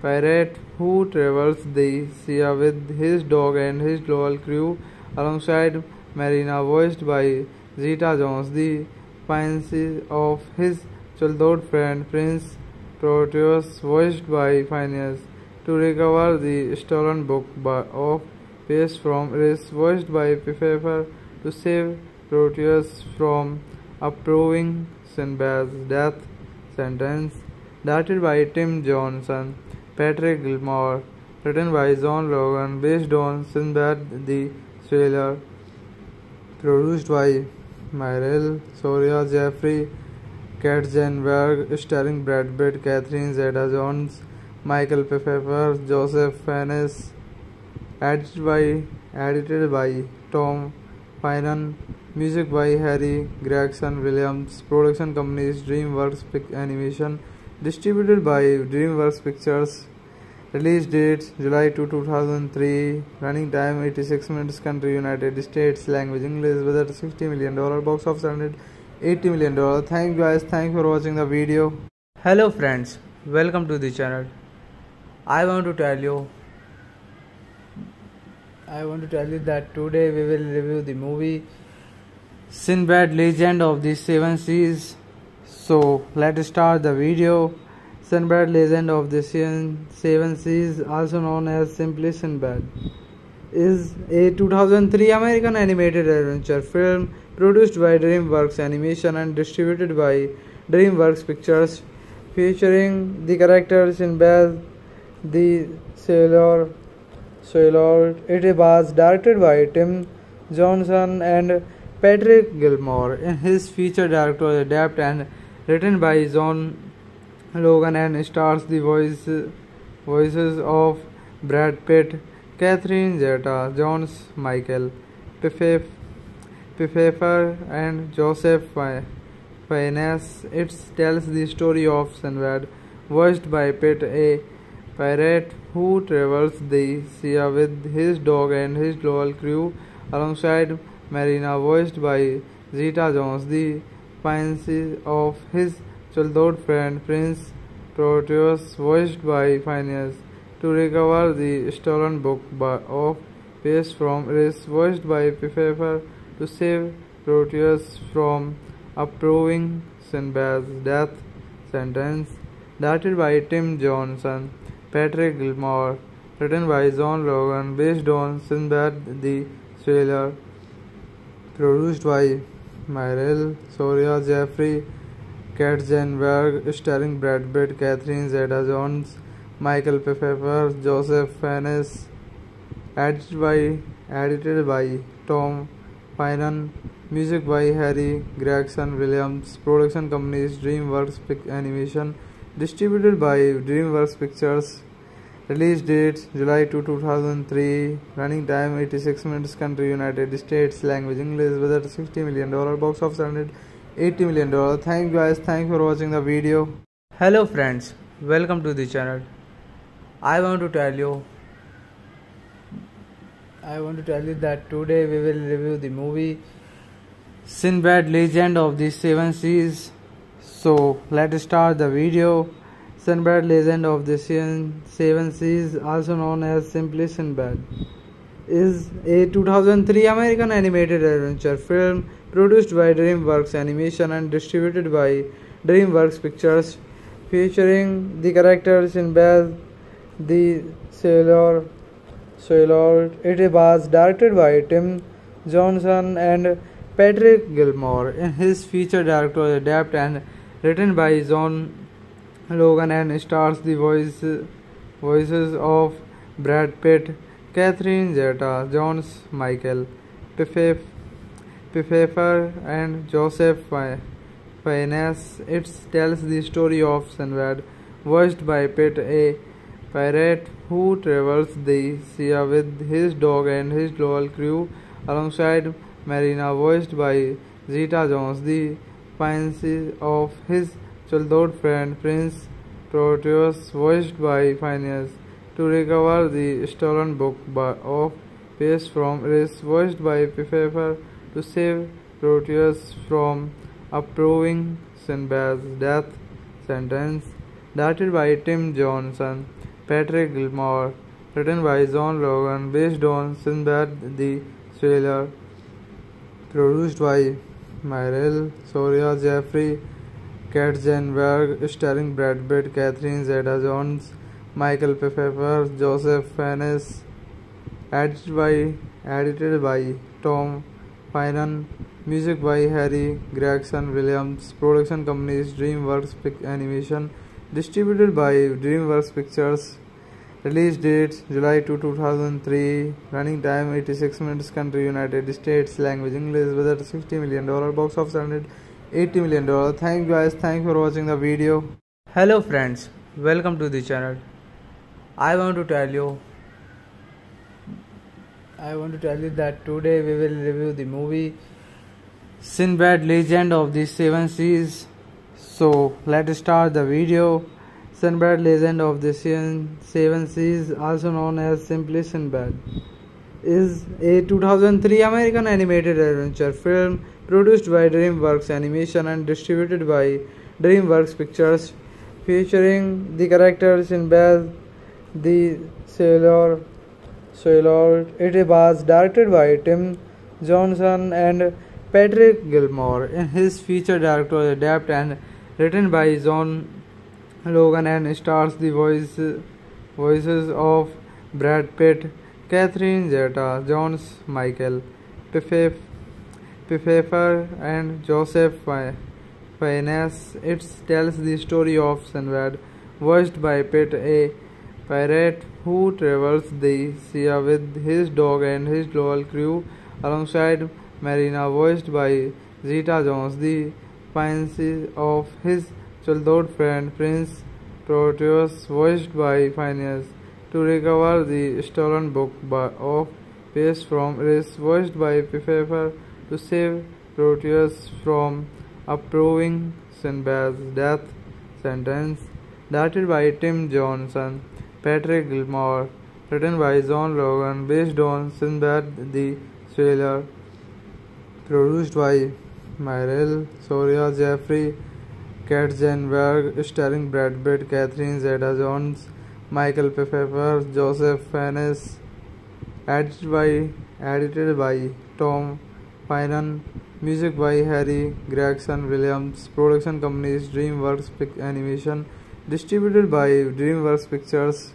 pirate who travels the sea with his dog and his loyal crew alongside Marina, voiced by Zeta-Jones, the fancies of his childhood friend Prince Proteus, voiced by Phineas, to recover the stolen book of Pace from Eris, voiced by Pfeiffer, to save Proteus from approving Sinbad's death sentence, directed by Tim Johnson. Patrick Gilmore, written by John Logan, based on Sinbad the Sailor, produced by Myril Soria, Jeffrey Katzenberg, starring Brad Pitt, Catherine Zeta-Jones, Michael Pfeiffer, Joseph Fiennes, edited by edited by Tom Finan, music by Harry Gregson-Williams, production companies DreamWorks Animation, distributed by DreamWorks Pictures, release date July second, two thousand three, running time eighty-six minutes, country United States, language English, budget sixty million dollars, box office one hundred eighty million dollars. Thank you guys, thanks for watching the video. Hello friends, welcome to the channel. I want to tell you I want to tell you that today we will review the movie Sinbad: Legend of the Seven Seas. So let's start the video. Sinbad: Legend of the Seven Seas, also known as simply Sinbad, is a two thousand three American animated adventure film produced by DreamWorks Animation and distributed by DreamWorks Pictures, featuring the character Sinbad the Sailor. So it was directed by Tim Johnson and Patrick Gilmore in his feature director's debut, and written by John Logan, and stars the voice, voices of Brad Pitt, Catherine Zeta-Jones, Michael Pfeiffer, and Joseph Fiennes. It tells the story of Sinbad, voiced by Pitt, a pirate who travels the sea with his dog and his loyal crew alongside Marina, voiced by Zeta-Jones, the fancies of his childhood friend Prince Proteus, voiced by Phineas, to recover the stolen book of Pace from Eris, voiced by Pfeiffer, to save Proteus from approving Sinbad's death sentence, directed by Tim Johnson. Patrick Gilmore, written by John Logan, based on Sinbad the Sailor, produced by Myril Soria, Jeffrey Katzenberg, starring Brad Pitt, Catherine Zeta-Jones, Michael Pfeiffer, Joseph Fiennes, edited by, edited by Tom Finan, music by Harry Gregson-Williams, production companies DreamWorks Animation, distributed by DreamWorks Pictures, release date July second, two thousand three, running time eighty-six minutes, country United States, language English, budget sixty million dollars, box office one hundred eighty million dollars. Thank you guys, thanks for watching the video. Hello friends, welcome to the channel. I want to tell you I want to tell you that today we will review the movie Sinbad: Legend of the Seven Seas. So let's start the video. Sinbad: Legend of the Seven Seas, also known as simply Sinbad, is a two thousand three American animated adventure film produced by DreamWorks Animation and distributed by DreamWorks Pictures, featuring the character Sinbad the Sailor. So it was directed by Tim Johnson and Patrick Gilmore in his feature director's debut, and written by John Logan, and stars the voice, voices of Brad Pitt, Catherine Zeta-Jones, Michael Pfeiffer, and Joseph Fiennes. It tells the story of Sinbad, voiced by Pitt, a pirate who travels the sea with his dog and his loyal crew, alongside Marina, voiced by Zeta-Jones, the fiancée of his childhood friend Prince Proteus, voiced by Phineas, to recover the stolen book of peace from Eris, voiced by Pfeiffer, to save Proteus from approving Sinbad's death sentence. Directed by Tim Johnson, Patrick Gilmore, written by John Logan, based on Sinbad the Sailor, produced by Myril Soria, Jeffrey Katzenberg, starring Brad Pitt, Catherine Zeta-Jones, Michael Pfeiffer, Joseph Fiennes, edited by, edited by Tom Finan, music by Harry Gregson-Williams, production companies DreamWorks Animation, distributed by DreamWorks Pictures, release date July second, two thousand three, running time eighty-six minutes, country United States, language English, budget sixty million dollars, box office one hundred eighty million dollars. Thank you guys, thanks for watching the video. Hello friends, welcome to the channel. I want to tell you I want to tell you that today we will review the movie Sinbad: Legend of the Seven Seas. So let's start the video. Sinbad: Legend of the Seven Seas, also known as simply Sinbad, is a two thousand three American animated adventure film produced by DreamWorks Animation and distributed by DreamWorks Pictures, featuring the character Sinbad the Sailor. So it was directed by Tim Johnson and Patrick Gilmore in his feature director's debut, and written by John Logan, and stars the voice, voices of Brad Pitt, Catherine Zeta-Jones, Michael Pfeiffer, and Joseph Fiennes. It tells the story of Sinbad, voiced by Pitt, a pirate who travels the sea with his dog and his loyal crew, alongside Marina, voiced by Zeta-Jones, the fiancée of his childhood friend Prince Proteus, voiced by Phineas, to recover the stolen book of peace from Eris, voiced by Pfeiffer, to save Proteus from approving Sinbad's death sentence. Directed by Tim Johnson, Patrick Gilmore, written by John Logan, based on Sinbad the Sailor, produced by Myril Soria, Jeffrey Katzenberg, starring Brad Pitt, Catherine Zeta-Jones, Michael Pfeiffer, Joseph Fiennes, edited by, edited by Tom Finan, music by Harry Gregson-Williams, production companies DreamWorks Animation, distributed by DreamWorks Pictures,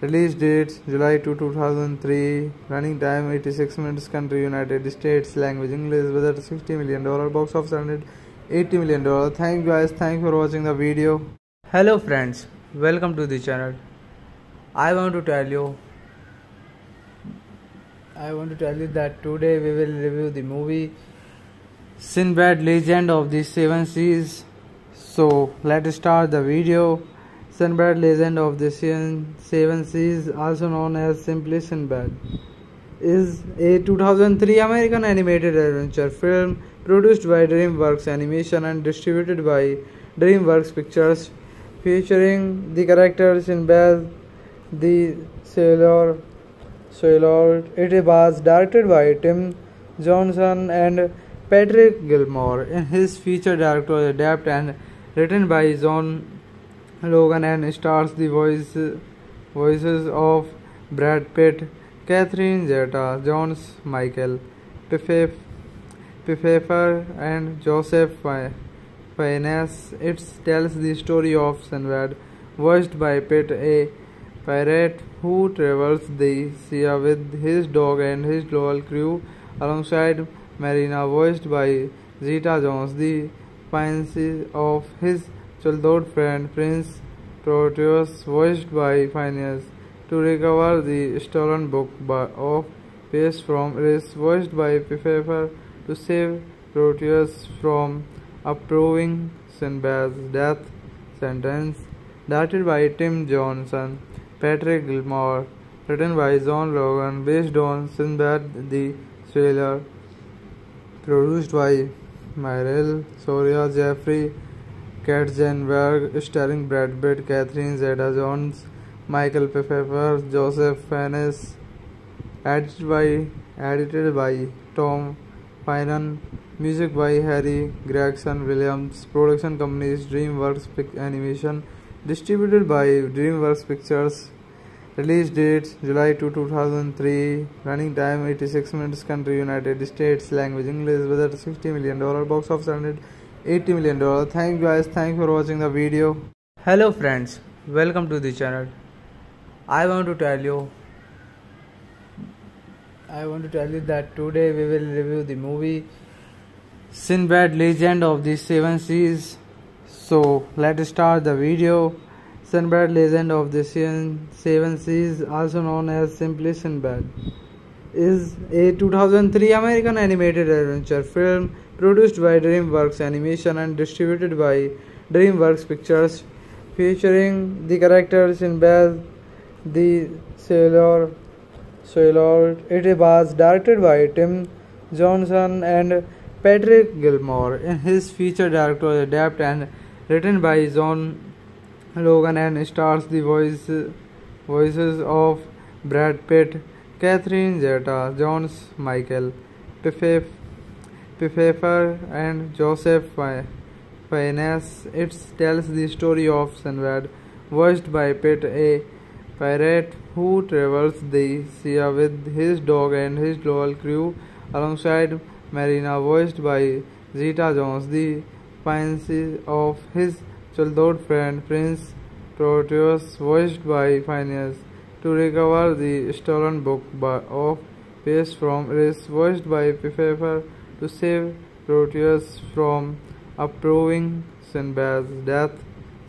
Release dates: July second, two thousand three. Running time: eighty-six minutes. Country: United States. Language: English. Budget: sixty million dollars. Box office: one hundred eighty million dollars. Thank you guys. Thanks for watching the video. Hello friends. Welcome to the channel. I want to tell you. I want to tell you that today we will review the movie Sinbad: Legend of the Seven Seas. So let's start the video. Sinbad: Legend of the Seven Seas, also known as simply Sinbad, is a two thousand three American animated adventure film produced by DreamWorks Animation and distributed by DreamWorks Pictures, featuring the character Sinbad the Sailor. Sailor. It was directed by Tim Johnson and Patrick Gilmore in his feature director's debut, and written by John Logan, and stars the voice, voices of Brad Pitt, Catherine Zeta-Jones, Michael Pfeiffer, and Joseph Fiennes. It tells the story of Sinbad, voiced by Pitt, a pirate who travels the sea with his dog and his loyal crew, alongside Marina, voiced by Zeta-Jones, the fiancée of his childhood friend Prince Proteus, voiced by Phineas, to recover the stolen book of peace from Eris, voiced by Pfeiffer, to save Proteus from approving Sinbad's death sentence. Directed by Tim Johnson, Patrick Gilmore, written by John Logan, based on Sinbad the Sailor, produced by Myril Soria, Jeffrey Katzenberg, starring Brad Pitt, Catherine Zeta-Jones, Michael Pfeiffer, Joseph Fiennes. Edited by edited by Tom Finan. Music by Harry Gregson-Williams. Production companies: DreamWorks Animation. Distributed by DreamWorks Pictures. Release dates: July second, two thousand three. Running time: eighty-six minutes. Country: United States. Language: English. Budget: sixty million dollars. Box office: one hundred eighty million dollars. Thank you guys. Thanks for watching the video. Hello friends. Welcome to the channel. I want to tell you. I want to tell you that today we will review the movie Sinbad: Legend of the Seven Seas. So let's start the video. Sinbad: Legend of the Seven Seas, also known as simply Sinbad, is a two thousand three American animated adventure film produced by DreamWorks Animation and distributed by DreamWorks Pictures, featuring the character Sinbad the Sailor. Sailor. It was directed by Tim Johnson and Patrick Gilmore in his feature director's debut, and written by John Logan, and stars the voice, voices of Brad Pitt, Catherine Zeta-Jones, Michael Pfeiffer, Pfeiffer and Joseph Fiennes. It tells the story of Sinbad, voiced by Pitt, a pirate who travels the sea with his dog and his loyal crew, alongside Marina, voiced by Zeta-Jones, the fiancée of his childhood friend Prince Proteus, voiced by Phineas, to recover the stolen book of peace from Eris, voiced by Pfeiffer, to save Proteus from approving Sinbad's death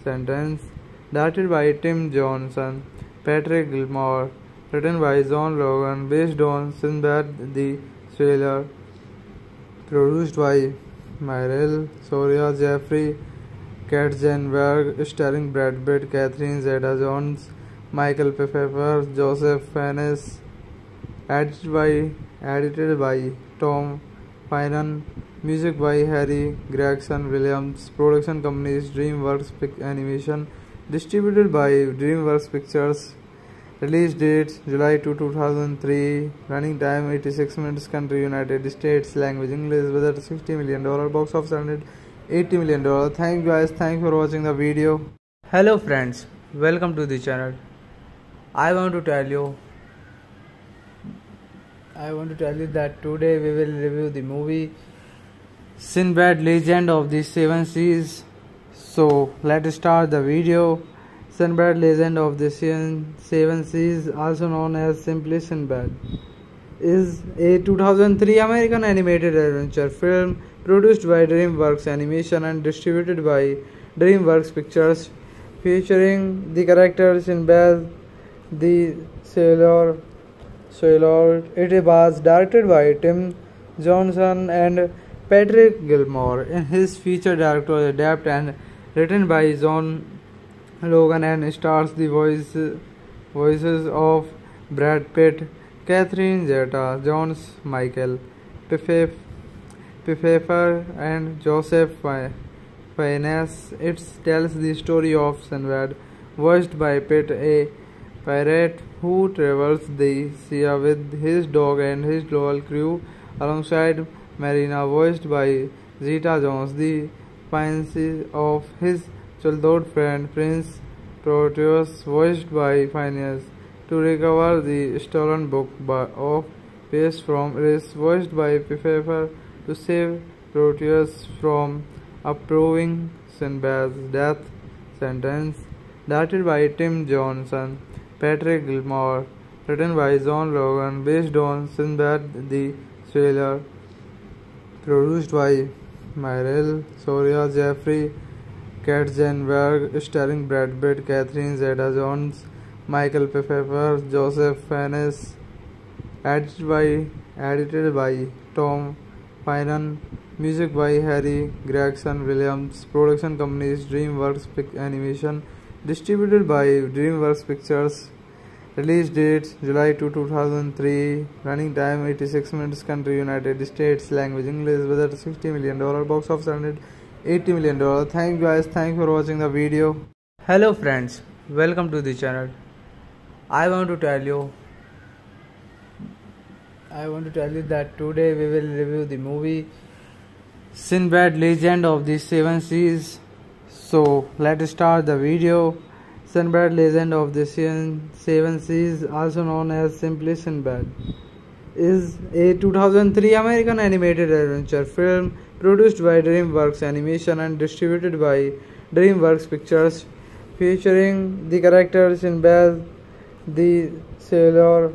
sentence. Directed by Tim Johnson, Patrick Gilmore, written by John Logan, based on Sinbad the Sailor, produced by Myril Soria, Jeffrey Katzenberg, starring Brad Pitt, Catherine Zeta-Jones, Michael Pfeiffer, Joseph Fiennes. Edited by edited by Tom Finan. Music by Harry Gregson-Williams. Production companies: DreamWorks Animation. Distributed by DreamWorks Pictures. Release dates: July second, two thousand three. Running time: eighty-six minutes. Country: United States. Language: English. Budget: sixty million dollars. Box office: one hundred eighty million dollars. Thank you guys. Thanks for watching the video. Hello friends. Welcome to the channel. I want to tell you. I want to tell you that today we will review the movie Sinbad: Legend of the Seven Seas. So let's start the video. Sinbad: Legend of the Seven Seas, also known as simply Sinbad, is a two thousand three American animated adventure film produced by DreamWorks Animation and distributed by DreamWorks Pictures, featuring the character Sinbad the Sailor. Sailor. It was directed by Tim Johnson and Patrick Gilmore in his feature director's debut and written by John Logan, and stars the voice, voices of Brad Pitt, Catherine Zeta-Jones, Michael Pfeiffer, and Joseph Fiennes. It tells the story of Sinbad, voiced by Pitt, a pirate who travels the sea with his dog and his loyal crew, alongside Marina, voiced by Zeta-Jones, the fiancée of his childhood friend Prince Proteus, voiced by Phineas, to recover the stolen book of Pace from Eris, voiced by Pfeiffer, to save Proteus from approving Sinbad's death sentence. Directed by Tim Johnson, Patrick Gilmore, written by John Logan, based on Sinbad the Sailor, produced by Myril Soria, Jeffrey Katzenberg, starring Brad Pitt, Catherine Zeta-Jones, Michael Pfeiffer, Joseph Fiennes. Edited by edited by Tom Finan. Music by Harry Gregson-Williams. Production companies: DreamWorks Animation. Distributed by DreamWorks Pictures. Release date: July second, two thousand three. Running time: eighty-six minutes. Country: United States. Language: English. Budget: sixty million dollars. Box office: one hundred eighty million dollars. Thank you guys. Thank you for watching the video. Hello friends, welcome to the channel. I want to tell you I want to tell you that today we will review the movie Sinbad: Legend of the Seven Seas. So let's start the video. Sinbad: Legend of the Seven Seas, also known as simply Sinbad, is a two thousand three American animated adventure film produced by DreamWorks Animation and distributed by DreamWorks Pictures, featuring the character Sinbad the Sailor.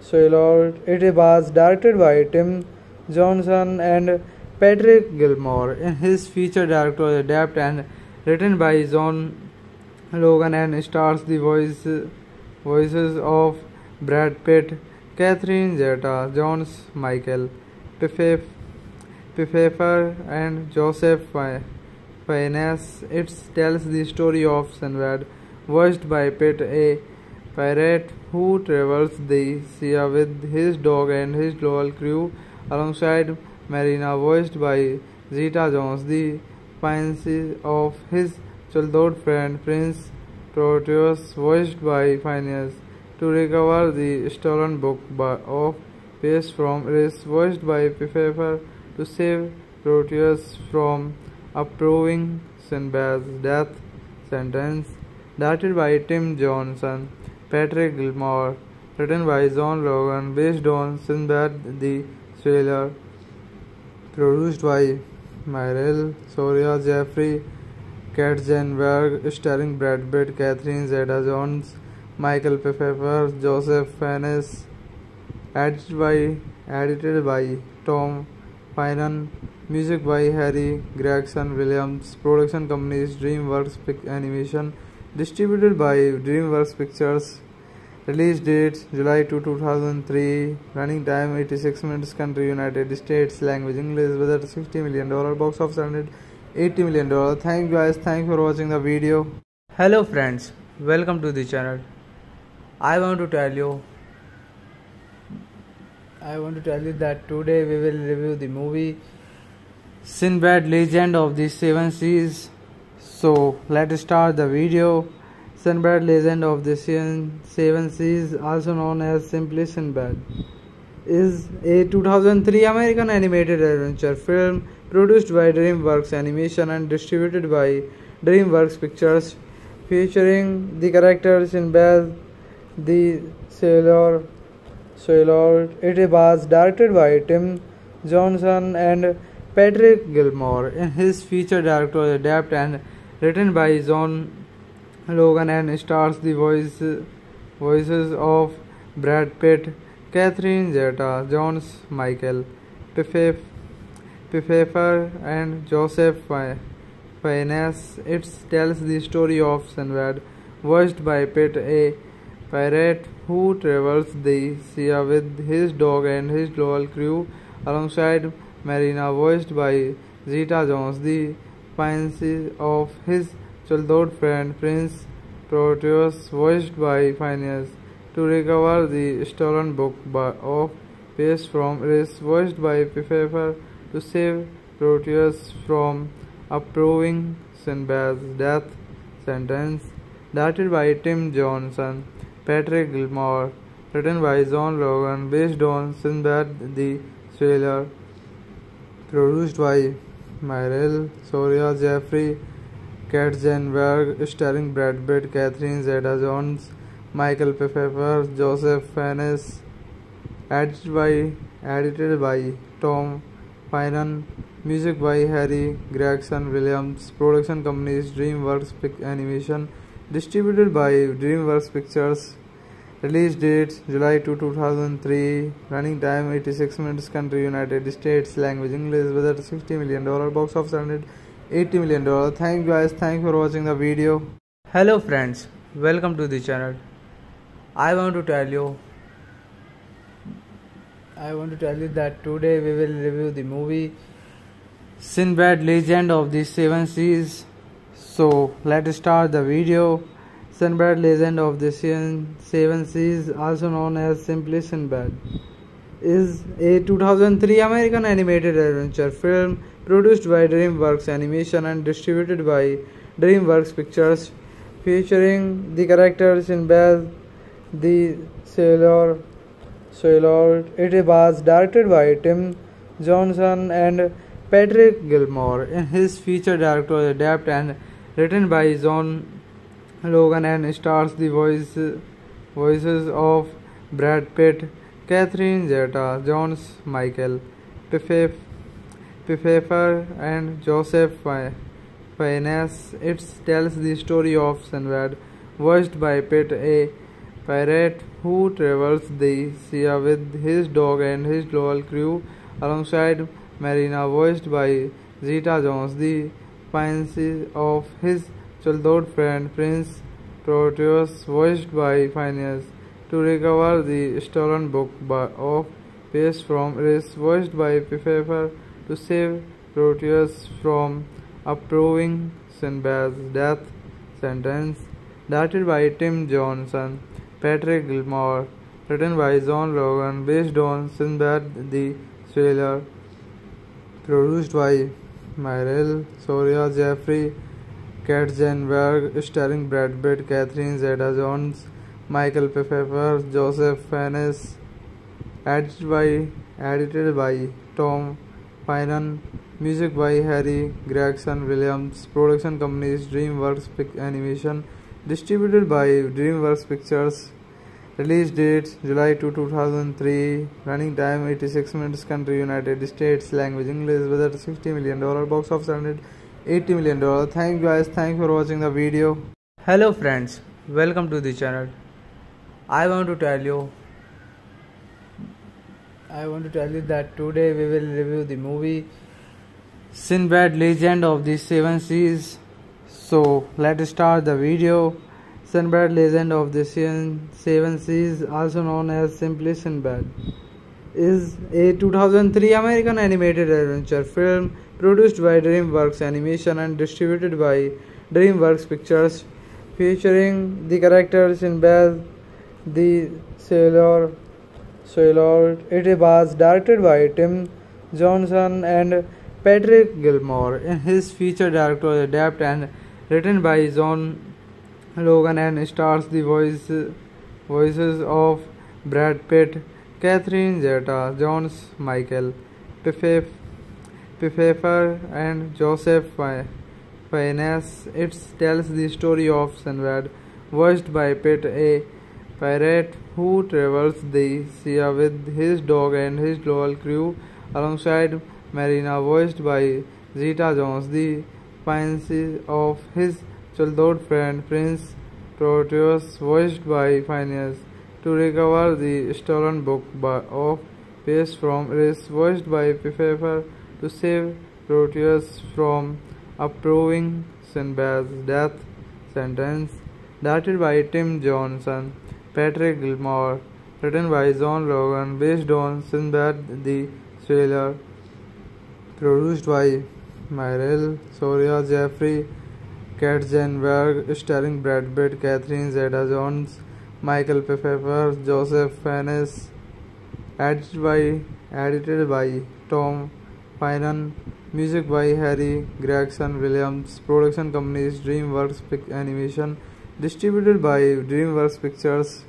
Sailor. It was directed by Tim Johnson and Patrick Gilmore in his feature director's debut and written by John Logan, and stars the voice, voices of Brad Pitt, Catherine Zeta-Jones, Michael Pfeiffer, Pfeiffer and Joseph Fiennes. It tells the story of Sinbad, voiced by Pitt, a pirate who travels the sea with his dog and his loyal crew, alongside Marina, voiced by Zeta-Jones, the fiancée of his childhood friend Prince Proteus, voiced by Phineas, to recover the stolen book of Pace from Eris, voiced by Pfeiffer, to save Proteus from approving Sinbad's death sentence. Directed by Tim Johnson, Patrick Gilmore, written by John Logan, based on Sinbad the Sailor, produced by Myril Soria, Jeffrey Katzenberg, starring Brad Pitt, Catherine Zeta-Jones, Michael Pfeiffer, Joseph Fiennes. Edited by edited by Tom Finan. Music by Harry Gregson-Williams. Production companies: DreamWorks Animation. Distributed by DreamWorks Pictures. Release date: July second, two thousand three. Running time: eighty-six minutes. Country: United States. Language: English. Budget: sixty million dollars. Box office: one hundred eighty million dollars. Thank you guys. Thank you for watching the video. Hello friends, welcome to the channel. I want to tell you I want to tell you that today we will review the movie Sinbad: Legend of the Seven Seas. So let's start the video. Sinbad: Legend of the Seven Seas, also known as simply Sinbad, is a two thousand three American animated adventure film produced by DreamWorks Animation and distributed by DreamWorks Pictures, featuring the character Sinbad the Sailor. Sailor. It was directed by Tim Johnson and Patrick Gilmore in his feature director's debut and written by John Logan and stars the voice, voices of Brad Pitt, Catherine Zeta-Jones, Michael Pfeiffer, and Joseph Fiennes. It tells the story of Sinbad, voiced by Pitt, a pirate who travels the sea with his dog and his loyal crew, alongside Marina, voiced by Zeta-Jones, the fiancée of his childhood friend Prince Proteus, voiced by Phineas, to recover the stolen book of peace from Eris, voiced by Pfeiffer, to save Proteus from approving Sinbad's death sentence. Directed by Tim Johnson, Patrick Gilmore, written by John Logan, based on Sinbad the Sailor, produced by Myril Soria, Jeffrey Katzenberg, starring Brad Pitt, Catherine Zeta-Jones, Michael Pfeiffer, Joseph Fiennes. Edited by edited by Tom Finan. Music by Harry Gregson-Williams. Production companies DreamWorks Animation. Distributed by DreamWorks Pictures. Release date July second two thousand three. Running time eighty-six minutes. Country United States. Language English. Budget sixty million dollars. Box office one hundred eighty million dollars. Thank you guys. Thank you for watching the video. Hello friends. Welcome to the channel. I want to tell you. I want to tell you that today we will review the movie Sinbad: Legend of the Seven Seas. So let's start the video. Sinbad: Legend of the Seven Seas, also known as simply Sinbad, is a two thousand three American animated adventure film produced by DreamWorks Animation and distributed by DreamWorks Pictures, featuring the character Sinbad the Sailor. Sailor. It was directed by Tim Johnson and Patrick Gilmore in his feature director debut, and written by John Logan and stars the voice, voices of Brad Pitt, Catherine Zeta-Jones, Michael Pfeiffer, and Joseph Fiennes. It tells the story of Sinbad, voiced by Pitt, a pirate who travels the sea with his dog and his loyal crew, alongside Marina, voiced by Zeta-Jones, the fiancée of his childhood friend Prince Proteus, voiced by Phineas, to recover the stolen book of peace from Eris, voiced by Pfeiffer, to save Proteus from approving Sinbad's death sentence. Directed by Tim Johnson, Patrick Gilmore, written by John Logan, based on Sinbad the Sailor, produced by Myril Soria, Jeffrey Katzenberg, starring Brad Pitt, Catherine Zeta-Jones, Michael Pfeiffer, Joseph Fiennes. Edited by edited by Tom Finan. Music by Harry Gregson-Williams. Production companies DreamWorks Animation. Distributed by DreamWorks Pictures. Release date July second two thousand three. Running time eighty-six minutes. Country United States. Language English. Budget sixty million dollars. Box office one hundred eighty million dollars. Thank you guys. Thank you for watching the video. Hello friends. Welcome to the channel. I want to tell you. I want to tell you that today we will review the movie Sinbad: Legend of the Seven Seas. So let's start the video. Sinbad: Legend of the Seven Seas, also known as simply Sinbad, is a two thousand three American animated adventure film produced by DreamWorks Animation and distributed by DreamWorks Pictures, featuring the character Sinbad the Sailor. Sailor. It was directed by Tim Johnson and Patrick Gilmore in his feature director debut, and written by John Logan and stars the voice, voices of Brad Pitt, Catherine Zeta-Jones, Michael Pfeiffer, and Joseph Fiennes. It tells the story of Sinbad, voiced by Pitt, a pirate who travels the sea with his dog and his loyal crew, alongside Marina, voiced by Zeta-Jones, the fiancée of his childhood friend Prince Proteus, voiced by Phineas, to recover the stolen book of Pace from Eris, voiced by Pfeiffer, to save Proteus from approving Sinbad's death sentence. Directed by Tim Johnson, Patrick Gilmore, written by John Logan, based on Sinbad the Sailor, produced by Myril Soria, Jeffrey Katzenberg, starring Brad Pitt, Catherine Zeta-Jones, Michael Pfeiffer, Joseph Fiennes, edited by, edited by Tom Finan, music by Harry Gregson-Williams, production companies DreamWorks Animation, distributed by DreamWorks Pictures.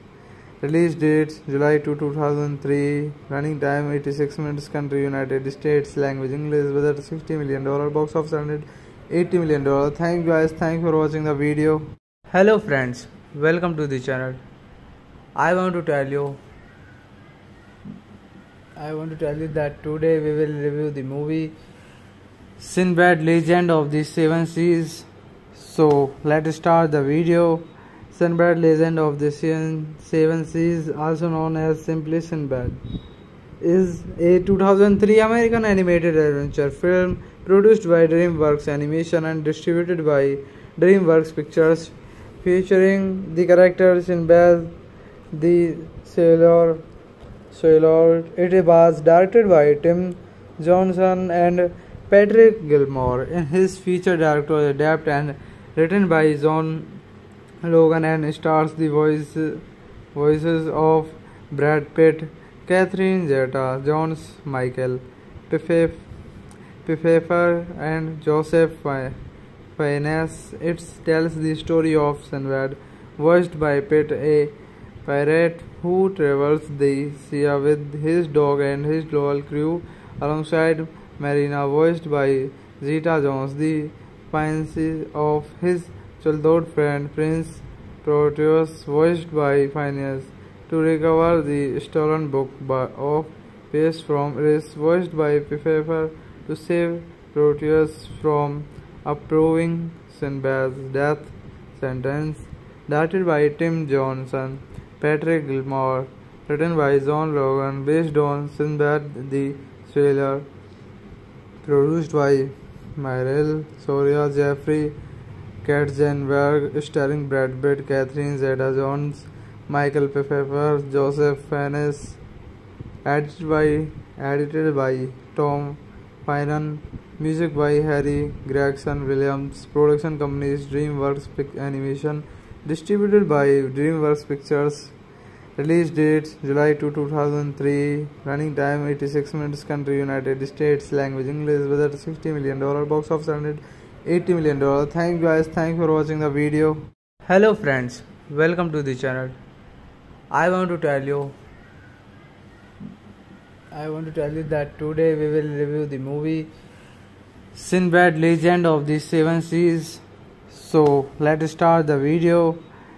Release date July second two thousand three, running time eighty-six minutes, country United States, language English, budget sixty million dollars, box office one hundred eighty million dollars. Thank you guys, thanks for watching the video. Hello friends, welcome to the channel. I want to tell you I want to tell you that today we will review the movie Sinbad: Legend of the Seven Seas. So let's start the video. Sinbad: Legend of the Seven Seas, also known as simply Sinbad, is a two thousand three American animated adventure film produced by DreamWorks Animation and distributed by DreamWorks Pictures, featuring the character Sinbad the Sailor. Sailor. It was directed by Tim Johnson and Patrick Gilmore in his feature director's debut, and written by John Logan, and stars the voice, voices of Brad Pitt, Catherine Zeta-Jones, Michael Pfeiffer, and Joseph Fiennes. It tells the story of Sinbad, voiced by Pitt, a pirate who travels the sea with his dog and his loyal crew, alongside Marina, voiced by Zeta-Jones, the fiancée of his childhood friend Prince Proteus, voiced by Phineas, to recover the stolen book of Pace from Eris, voiced by Pfeiffer, to save Proteus from approving Sinbad's death sentence. Directed by Tim Johnson, Patrick Gilmore, written by John Logan, based on Sinbad the Sailor, produced by Myril Soria, Jeffrey Katzenberg, starring Brad Pitt, Catherine Zeta-Jones, Michael Pfeiffer, Joseph Fiennes, edited by, edited by Tom Finan, music by Harry Gregson-Williams, production companies DreamWorks Animation, distributed by DreamWorks Pictures. Release date July second two thousand three, running time eighty-six minutes, country United States, language English, budget sixty million dollars, box office one hundred eighty million dollars. Thank you guys, thanks for watching the video. Hello friends, welcome to the channel. I want to tell you I want to tell you that today we will review the movie Sinbad: Legend of the Seven Seas. So let's start the video.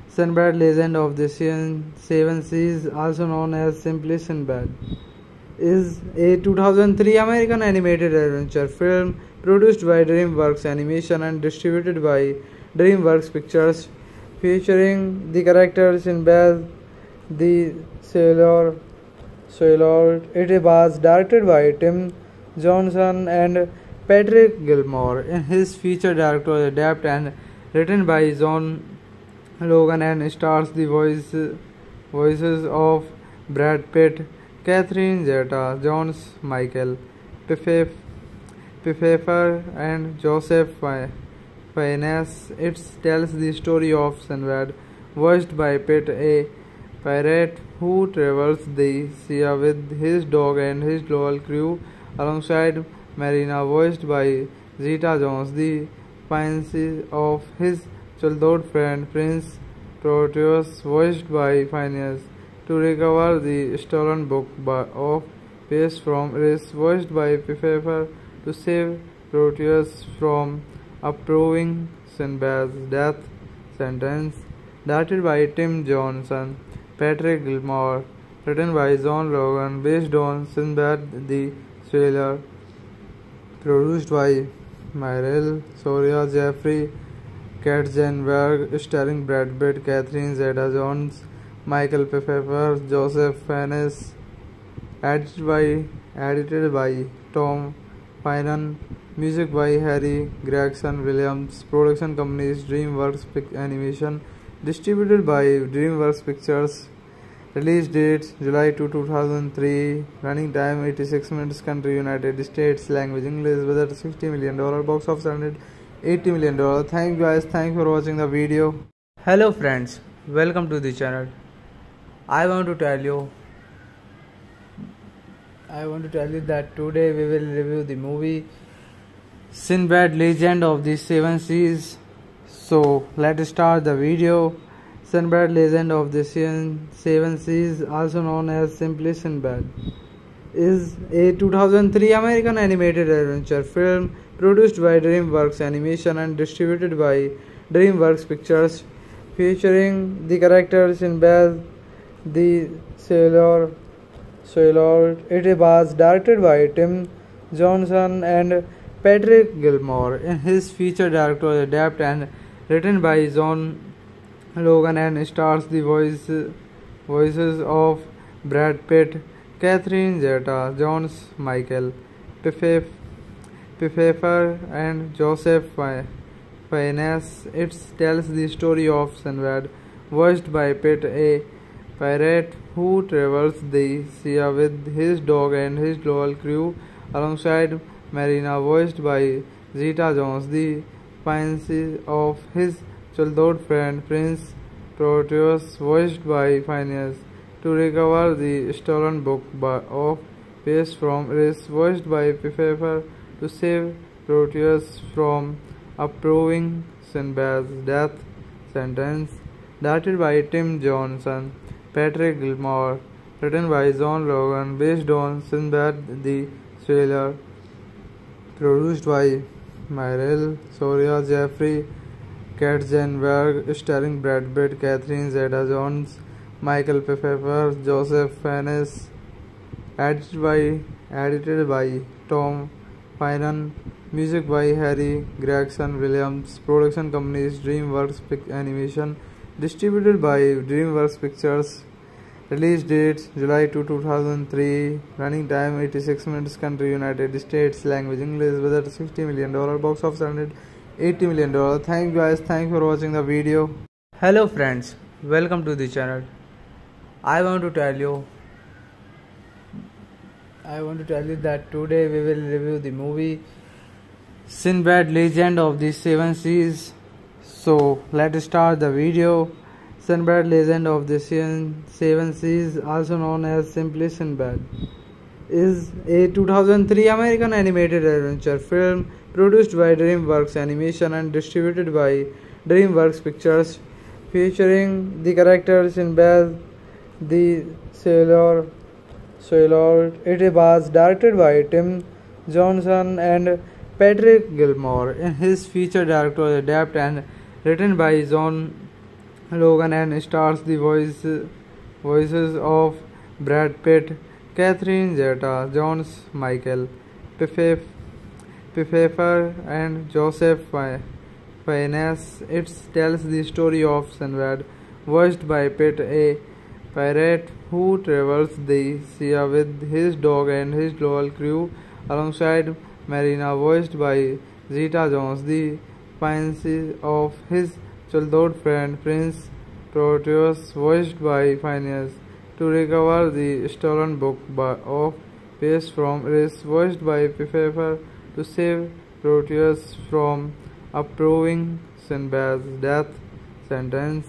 Sinbad: Legend of the Seven Seas, also known as simply Sinbad, is a two thousand three American animated adventure film produced by DreamWorks Animation and distributed by DreamWorks Pictures, featuring the character Sinbad the Sailor. Sailor. It was directed by Tim Johnson and Patrick Gilmore in his feature director's debut, and written by John Logan, and stars the voice, voices of Brad Pitt, Catherine Zeta-Jones, Michael Pfeiffer, Pfeiffer and Joseph Fiennes. It tells the story of Sinbad, voiced by Pitt, a pirate who travels the sea with his dog and his loyal crew, alongside Marina, voiced by Zeta-Jones, the fiancée of his childhood friend Prince Proteus, voiced by Phineas, to recover the stolen book of Pace from Eris, voiced by Pfeiffer, to save Proteus from approving Sinbad's death sentence. Directed by Tim Johnson, Patrick Gilmore, written by John Logan, based on Sinbad the Sailor, produced by Myril Soria, Jeffrey Katzenberg, starring Brad Pitt, Catherine Zeta-Jones, Michael Pfeiffer, Joseph Fiennes. Edited by, edited by Tom Finan. Music by Harry Gregson-Williams. Production companies DreamWorks Animation. Distributed by DreamWorks Pictures. Release date July second, two thousand three. Running time eighty-six minutes. Country United States. Language English. Budget sixty million dollars. Box office one hundred eighty million dollars. Thank you guys. Thanks for watching the video. Hello friends. Welcome to the channel. I want to tell you. I want to tell you that today we will review the movie Sinbad: Legend of the Seven Seas. So let's start the video. Sinbad: Legend of the Seven Seas, also known as simply Sinbad, is a two thousand three American animated adventure film produced by DreamWorks Animation and distributed by DreamWorks Pictures, featuring the character Sinbad the Sailor. Sailor. It was directed by Tim Johnson and Patrick Gilmore in his feature director adapt and written by John Logan and stars the voice, voices of Brad Pitt, Catherine Zeta-Jones, Michael Pfeiffer and Joseph Fiennes. It tells the story of Sinbad, voiced by Pitt, a pirate who travels the sea with his dog and his loyal crew alongside Marina, voiced by Zeta-Jones, the fiancée of his childhood friend Prince Proteus, voiced by Phineas, to recover the stolen book of peace from Eris, voiced by Pfeiffer, to save Proteus from approving Sinbad's death sentence. Directed by Tim Johnson, Patrick Gilmore, written by John Logan, based on Sinbad the Sailor. Produced by Myril Soria, Jeffrey Katzenberg, starring Brad Pitt, Catherine Zeta-Jones, Michael Pfeiffer, Joseph Fiennes. Edited by, edited by Tom Finan. Music by Harry Gregson-Williams. Production companies DreamWorks Animation. Distributed by DreamWorks Pictures. Release date July second, two thousand three. Running time eighty-six minutes. Country United States. Language English. Budget sixty million dollars. Box office one hundred eighty million dollars. Thank you guys. Thanks for watching the video. Hello friends. Welcome to the channel. I want to tell you. I want to tell you that today we will review the movie Sinbad: Legend of the Seven Seas. So let's start the video. Sinbad: Legend of the Seven Seas, also known as simply Sinbad, is a two thousand three American animated adventure film produced by DreamWorks Animation and distributed by DreamWorks Pictures, featuring the character Sinbad the Sailor. Sailor. It was directed by Tim Johnson and Patrick Gilmore in his feature director adapt and written by John Logan and stars the voice, voices of Brad Pitt, Catherine Zeta-Jones, Michael Pfeiffer and Joseph Fiennes. It tells the story of Sinbad, voiced by Pitt, a pirate who travels the sea with his dog and his loyal crew alongside Marina, voiced by Zeta-Jones, the fiancée of his childhood friend Prince Proteus, voiced by Phineas, to recover the stolen book of peace from Eris, voiced by Pfeiffer, to save Proteus from approving Sinbad's death sentence.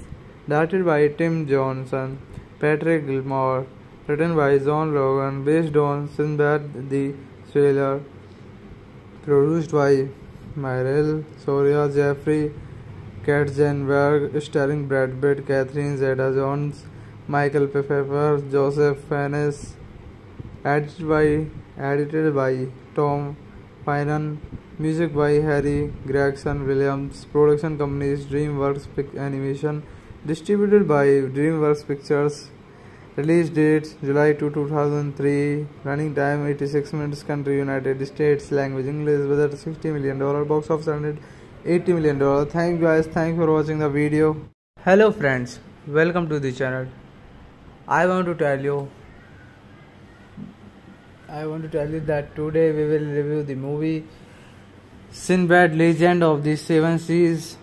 Directed by Tim Johnson, Patrick Gilmore, written by John Logan, based on Sinbad the Sailor. Produced by Myril Soria, Jeffrey Katzenberg, starring Brad Pitt, Catherine Zeta-Jones, Michael Pfeiffer, Joseph Fiennes. Edited by, edited by Tom Finan. Music by Harry Gregson-Williams. Production companies DreamWorks Animation. Distributed by DreamWorks Pictures. Release date July second, two thousand three. Running time eighty-six minutes. Country United States. Language English. Budget sixty million dollars. Box office eighty million dollars. Thank you guys, thanks for watching the video. Hello friends, welcome to the channel. I want to tell you I want to tell you that today we will review the movie Sinbad: Legend of the Seven Seas.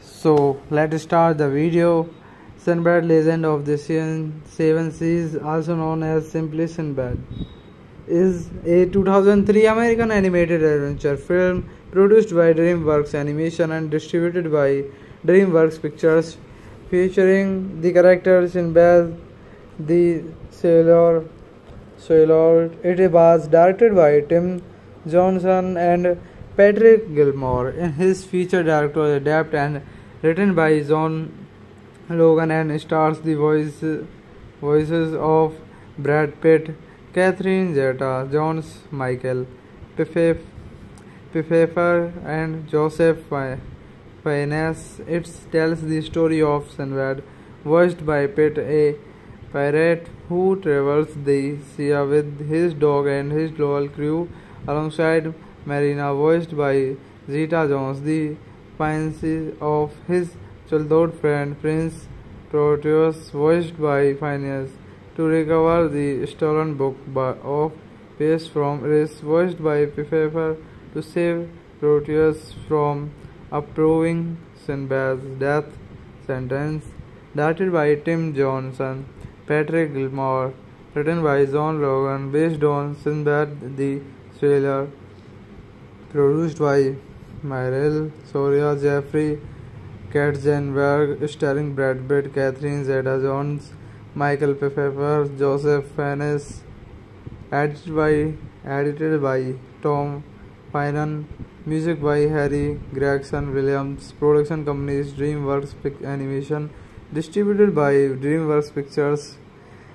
So let's start the video. Sinbad: Legend of the Seven Seas, also known as simply Sinbad, is a two thousand three American animated adventure film produced by DreamWorks Animation and distributed by DreamWorks Pictures, featuring the character Sinbad the Sailor. Sailor. It was directed by Tim Johnson and Patrick Gilmore in his feature director debut, and written by John Logan, and stars the voice, voices of Brad Pitt, Catherine Zeta-Jones, Michael Pfeiffer, and Joseph Fiennes. It tells the story of Sinbad, voiced by Pitt, a pirate who travels the sea with his dog and his loyal crew, alongside Marina, voiced by Zeta-Jones, the fiancée of his childhood friend Prince Proteus, voiced by Phineas, to recover the stolen book of peace from Eris, voiced by Pfeiffer, to save Proteus from approving Sinbad's death sentence. Directed by Tim Johnson, Patrick Gilmore, written by John Logan, based on Sinbad the Sailor, produced by Myril Soria, Jeffrey Katzenberg, starring Brad Pitt, Catherine Zeta-Jones, Michael Pfeiffer, Joseph Fiennes. Edited by edited by Tom Finan. Music by Harry Gregson-Williams. Production companies DreamWorks Animation. Distributed by DreamWorks Pictures.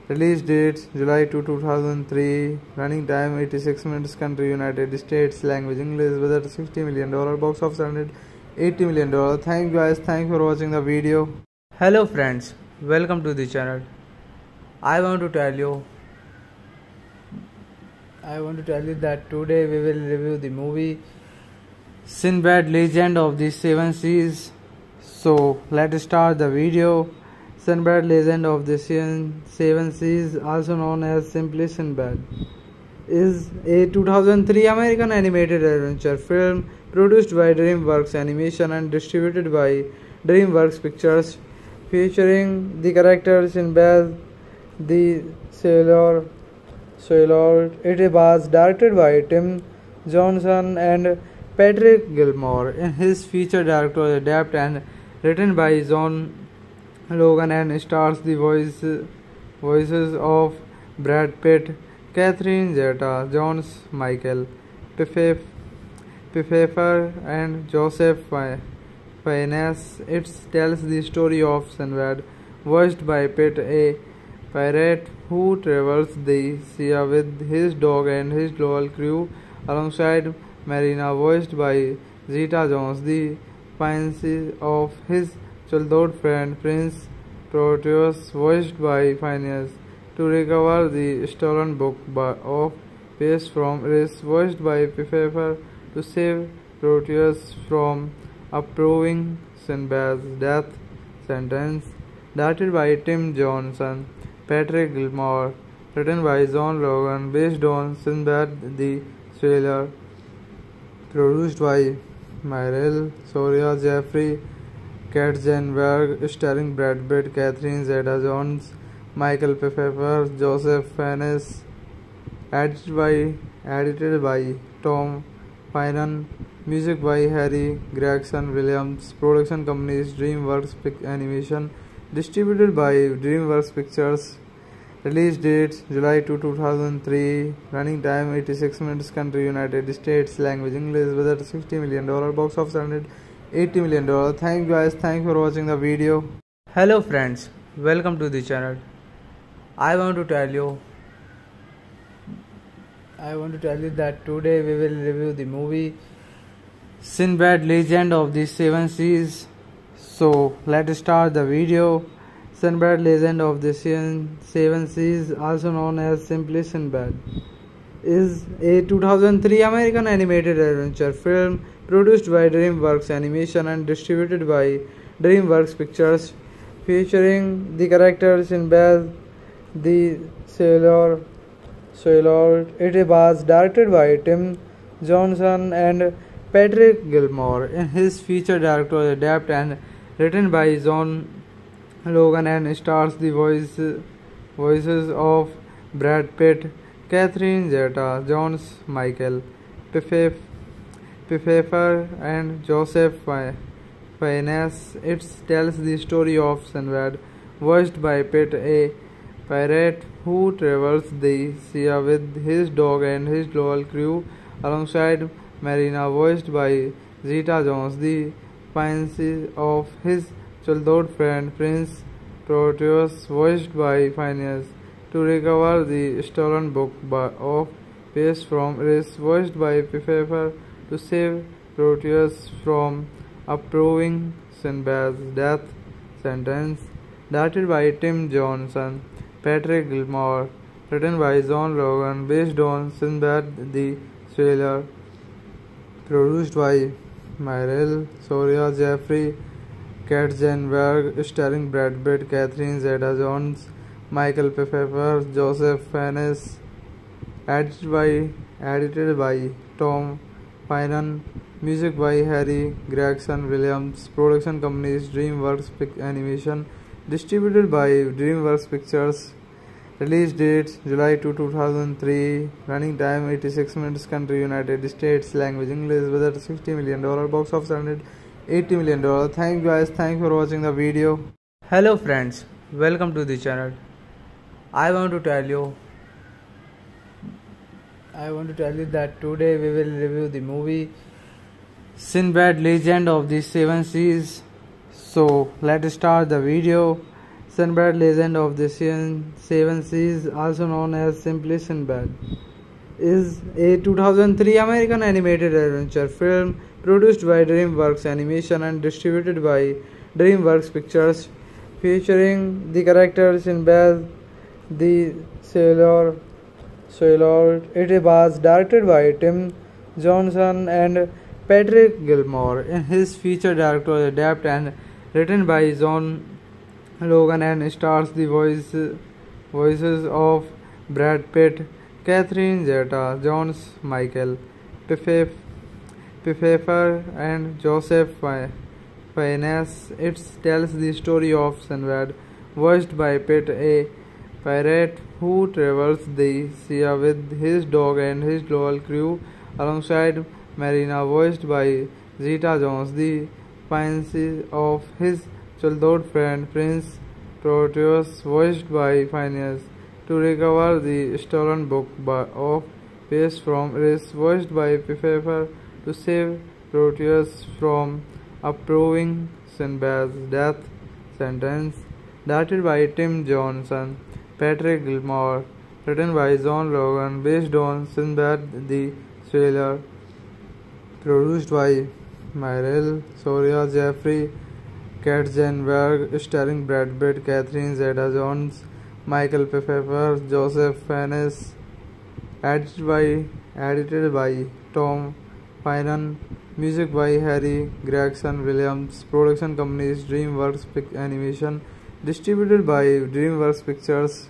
Release date July second two thousand three. Running time eighty-six minutes. Country United States. Language English. Budget sixty million dollars. Box office one hundred eighty million dollars. Thank you guys, thanks for watching the video. Hello friends, welcome to the channel. I want to tell you I want to tell you that today we will review the movie Sinbad: Legend of the Seven Seas. So let's start the video. Sinbad: Legend of the Seven Seas, also known as simply Sinbad, is a two thousand three American animated adventure film produced by DreamWorks Animation and distributed by DreamWorks Pictures, featuring the character Sinbad the Sailor. Sailor. It was directed by Tim Johnson and Patrick Gilmore in his feature director debut, and written by John Logan, and stars the voice, voices of Brad Pitt, Catherine Zeta-Jones, Michael Pfeiffer, and Joseph Fiennes. It tells the story of Sinbad, voiced by Pitt, a pirate who travels the sea with his dog and his loyal crew, alongside Marina, voiced by Zeta-Jones, the fiancée of his childhood friend Prince Proteus, voiced by Phineas, to recover the stolen book of peace from Eris, voiced by Pfeiffer, to save Proteus from approving Sinbad's death sentence. Directed by Tim Johnson, Patrick Gilmore, written by John Logan, based on Sinbad the Sailor, produced by Myril Soria, Jeffrey Katzenberg, starring Brad Pitt, Catherine Zeta-Jones, Michael Pfeiffer, Joseph Fiennes. Edited by edited by Tom Finan. Music by Harry Gregson-Williams. Production companies DreamWorks Animation. Distributed by DreamWorks Pictures. Release date July second two thousand three. Running time eighty-six minutes. Country United States. Language English. Budget sixty million dollars. Box office one hundred eighty million dollars. Thank you guys, thanks for watching the video. Hello friends, welcome to the channel. I want to tell you I want to tell you that today we will review the movie Sinbad: Legend of the Seven Seas. So let's start the video. Sinbad: Legend of the Seven Seas, also known as simply Sinbad, is a two thousand three American animated adventure film produced by DreamWorks Animation and distributed by DreamWorks Pictures, featuring the characters Sinbad the Sailor. Sailor. It was directed by Tim Johnson and Patrick Gilmore in his feature director adapt, and written by John Logan, and stars the voice, voices of Brad Pitt, Catherine Zeta-Jones, Michael Pfeiffer, and Joseph Fiennes. It tells the story of Sinbad, voiced by Pitt, a pirate who travels the sea with his dog and his loyal crew, alongside Marina, voiced by Zeta-Jones, the fancies of his childhood friend Prince Proteus, voiced by Phineas, to recover the stolen book of peace from Eris, voiced by Pfeiffer, to save Proteus from approving Sinbad's death sentence. Directed by Tim Johnson, Patrick Gilmore, written by John Logan, based on Sinbad the Sailor, produced by Myril Soria, Jeffrey Katzenberg, starring Brad Pitt, Catherine Zeta-Jones, Michael Pfeiffer, Joseph Fiennes. Edited by edited by Tom Finan. Music by Harry Gregson-Williams. Production companies DreamWorks Animation. Distributed by DreamWorks Pictures. Release date July second, two thousand three. Running time eighty-six minutes. Country United States. Language English. Budget sixty million dollars. Box office one hundred eighty million dollars. Thank you guys. Thanks for watching the video. Hello friends. Welcome to the channel. I want to tell you I want to tell you that today we will review the movie Sinbad: Legend of the Seven Seas. So let's start the video. Sinbad: Legend of the Seven Seas, also known as simply Sinbad, is a two thousand three American animated adventure film produced by DreamWorks Animation and distributed by DreamWorks Pictures, featuring the characters Sinbad the Sailor. Sailor. It was directed by Tim Johnson and Patrick Gilmore in his feature director adapt, and written by John Logan, and stars the voice, voices of Brad Pitt, Catherine Zeta-Jones, Michael Pfeiffer, and Joseph Fiennes. It tells the story of Sinbad, voiced by Pitt, a pirate who travels the sea with his dog and his loyal crew, alongside Marina, voiced by Zeta-Jones, the fancies of his childhood friend Prince Proteus, voiced by Phineas, to recover the stolen book of peace from Eris, voiced by Pfeiffer, to save Proteus from approving Sinbad's death sentence. Directed by Tim Johnson, Patrick Gilmore, written by John Logan, based on Sinbad the Sailor, produced by Myril Soria, Jeffrey Katzenberg, starring Brad Pitt, Catherine Zeta-Jones, Michael Pfeiffer, Joseph Fiennes. Edited by edited by Tom Finan. Music by Harry Gregson-Williams. Production companies DreamWorks Animation. Distributed by DreamWorks Pictures.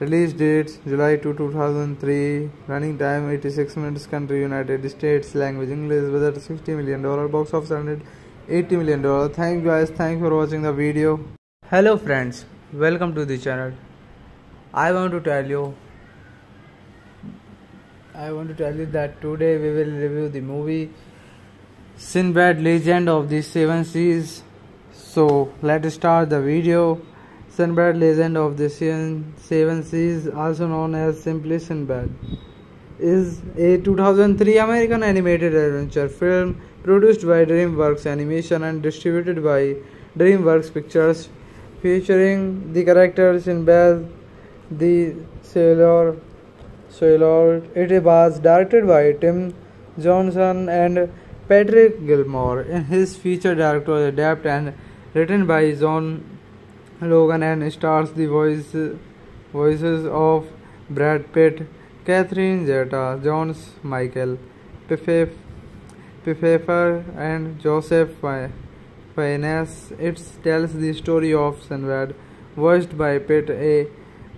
Release date July second, two thousand three. Running time eighty-six minutes. Country United States. Language English. Budget sixty million dollars. Box office one hundred eighty million dollars. Thank you guys. Thanks for watching the video. Hello friends. Welcome to the channel. I want to tell you I want to tell you that today we will review the movie Sinbad: Legend of the Seven Seas. So let's start the video. Sinbad: Legend of the Seven Seas, also known as simply Sinbad, is a two thousand three American animated adventure film produced by DreamWorks Animation and distributed by DreamWorks Pictures, featuring the characters Sinbad the Sailor. Sailor. It was directed by Tim Johnson and Patrick Gilmore in his feature director adapt, and written by John Logan, and stars the voice, voices of Brad Pitt, Catherine Zeta-Jones, Michael Pfeiffer, and Joseph Fiennes. It tells the story of Sinbad, voiced by Pitt, a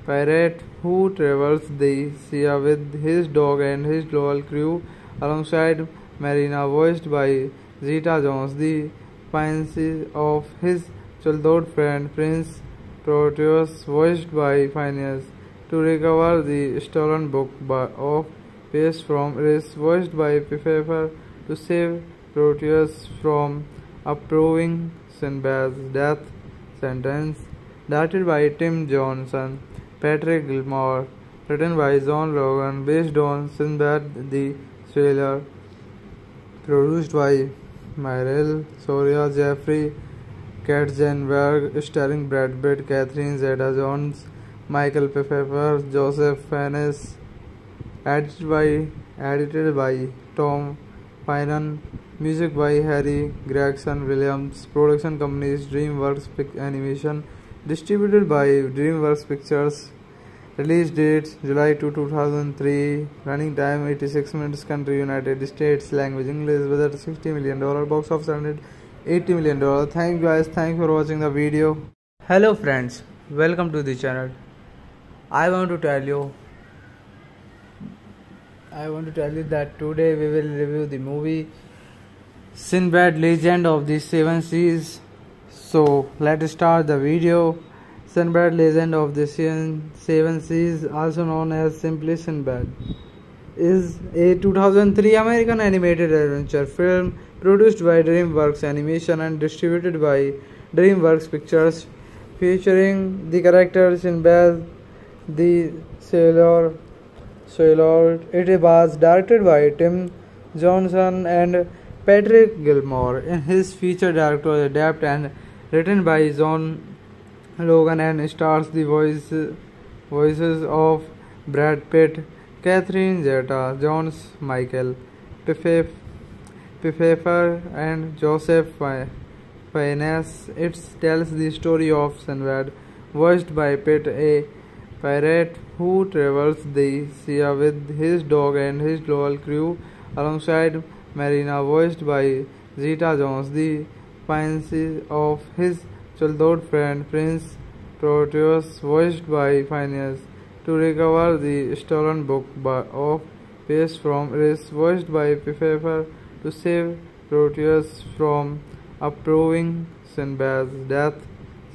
pirate who travels the sea with his dog and his loyal crew, alongside Marina, voiced by Zeta-Jones, the fancies of his childhood friend Prince Proteus, voiced by Phineas, to recover the stolen book of peace from Eris, voiced by Pfeiffer, to save Proteus from approving Sinbad's death sentence. Directed by Tim Johnson, Patrick Gilmore, written by John Logan, based on Sinbad the Sailor, produced by Myril Soria, Jeffrey Katzenberg, starring Brad Pitt, Catherine Zeta-Jones, Michael Pfeiffer, Joseph Fiennes. Edited by edited by Tom Finan. Music by Harry Gregson-Williams. Production companies: DreamWorks Animation. Distributed by DreamWorks Pictures. Release date: July second, two thousand three. Running time: eighty-six minutes. Country: United States. Language: English. Budget: sixty million dollars. Box office: one hundred eighty million dollars. Thank you guys. Thanks for watching the video. Hello friends. Welcome to the channel. I want to tell you I want to tell you that today we will review the movie Sinbad: Legend of the Seven Seas. So let's start the video. Sinbad: Legend of the Seven Seas, also known as simply Sinbad, is a two thousand three American animated adventure film produced by DreamWorks Animation and distributed by DreamWorks Pictures, featuring the character Sinbad the Sailor. Sailor. It was directed by Tim Johnson and Patrick Gilmore in his feature director's debut, and written by John Logan, and stars the voice, voices of Brad Pitt, Catherine Zeta-Jones, Michael Pfeiffer, and Joseph Fiennes. It tells the story of Sinbad, voiced by Pitt, a pirate who travels the sea with his dog and his loyal crew, alongside Marina, voiced by Zeta-Jones, the fancies of his childhood friend Prince Proteus, voiced by Phineas, to recover the stolen book of peace from Eris, voiced by Pfeiffer, to save Proteus from approving Sinbad's death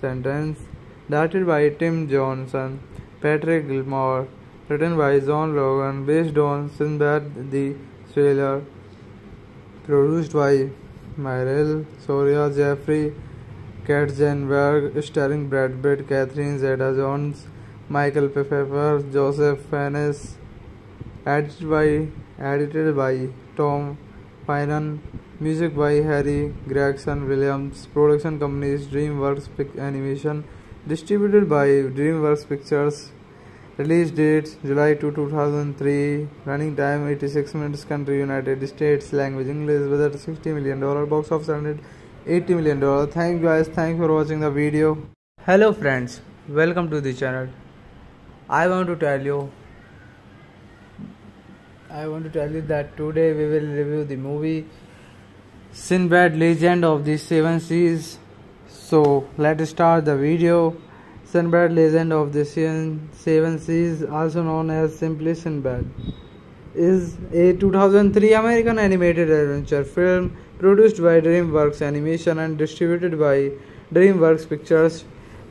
sentence. Directed by Tim Johnson, Patrick Gilmore, written by John Logan, based on Sinbad the Sailor, produced by Myril Soria, Jeffrey Katzenberg, starring Brad Pitt, Catherine Zeta-Jones, Michael Pfeiffer, Joseph Fiennes. Edited by edited by Tom Finan. Music by Harry Gregson-Williams. Production companies: DreamWorks Animation. Distributed by DreamWorks Pictures. Release date: July second, two thousand three. Running time: eighty-six minutes. Country: United States. Language: English. Budget: sixty million dollars. Box office: one hundred eighty million dollars. Thank you guys. Thanks for watching the video. Hello friends. Welcome to the channel. I want to tell you I want to tell you that today we will review the movie Sinbad: Legend of the Seven Seas. So let's start the video. Sinbad: Legend of the Seven Seas, also known as simply Sinbad, is a two thousand three American animated adventure film produced by DreamWorks Animation and distributed by DreamWorks Pictures,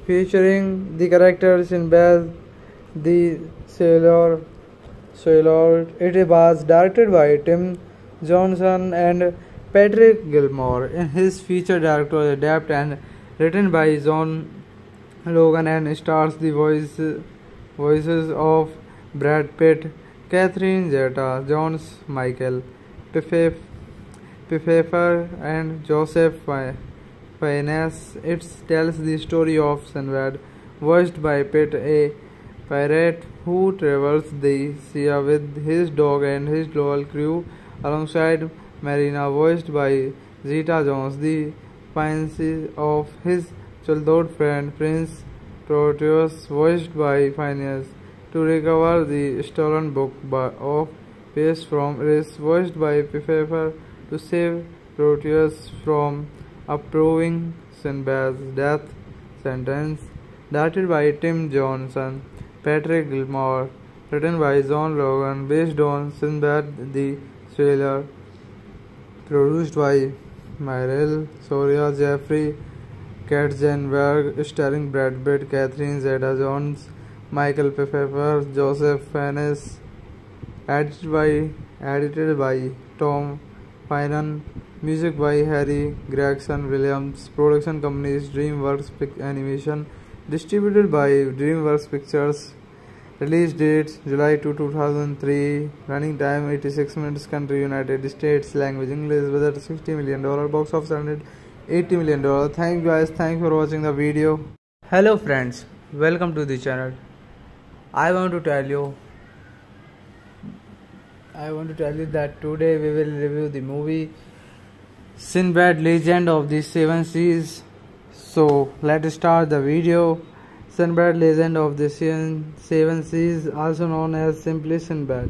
featuring the character Sinbad the Sailor. Sailor. It was directed by Tim Johnson and Patrick Gilmore in his feature director's debut, and written by John Logan, and stars the voice, voices of Brad Pitt, Catherine Zeta-Jones, Michael Pfeiffer, and Joseph Fiennes. It tells the story of Sinbad, voiced by Pitt, a pirate who travels the sea with his dog and his loyal crew, alongside Marina, voiced by Zeta-Jones, the fancies of his childhood friend Prince Proteus, voiced by Phineas, to recover the stolen book of Pace from Eris, voiced by Pfeiffer, to save Proteus from approving Sinbad's death sentence. Directed by Tim Johnson, Patrick Gilmore, written by John Logan, based on Sinbad the Sailor, produced by Myril Soria, Jeffrey Katzenberg, starring Brad Pitt, Catherine Zeta-Jones, Michael Pfeiffer, Joseph Fiennes, edited by, edited by Tom Finan, music by Harry Gregson-Williams, production companies DreamWorks Animation, distributed by DreamWorks Pictures. Release date July second two thousand three, running time eighty-six minutes, country United States, language English, budget sixty million dollars, box office one hundred eighty million dollars. Thank you guys, thanks for watching the video. Hello friends, welcome to the channel. I want to tell you I want to tell you that today we will review the movie Sinbad: Legend of the Seven Seas. So let's start the video. Sinbad: Legend of the Seven Seas, also known as simply Sinbad,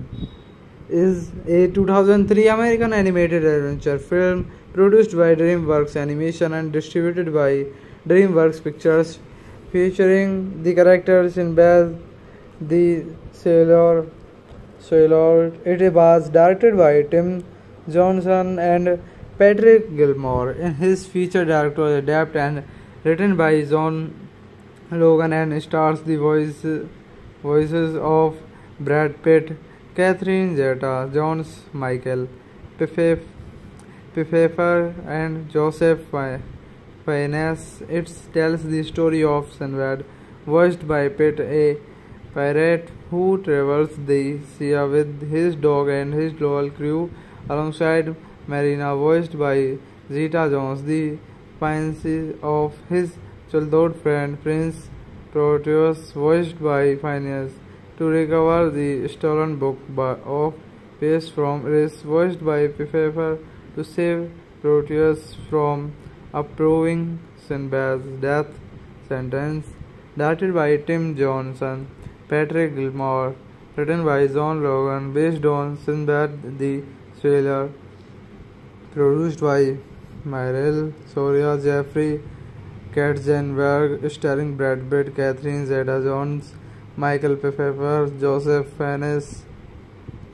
is a two thousand three American animated adventure film produced by DreamWorks Animation and distributed by DreamWorks Pictures, featuring the character Sinbad the Sailor. Sailor. It was directed by Tim Johnson and Patrick Gilmore in his feature director's debut, and written by John Logan, and stars the voice, voices of Brad Pitt, Catherine Zeta-Jones, Michael Pfeiffer, and Joseph Fiennes. It tells the story of Sinbad, voiced by Pitt, a pirate who travels the sea with his dog and his loyal crew, alongside Marina, voiced by Zeta-Jones, the fiancée of his childhood friend Prince Proteus, voiced by Phineas, to recover the stolen book of Pace from Eris, voiced by Pfeiffer, to save Proteus from approving Sinbad's death sentence. Directed by Tim Johnson, Patrick Gilmore, written by John Logan, based on Sinbad the Sailor, produced by Myril Soria, Jeffrey Katzenberg, starring Brad Pitt, Catherine Zeta-Jones, Michael Pfeiffer, Joseph Fiennes,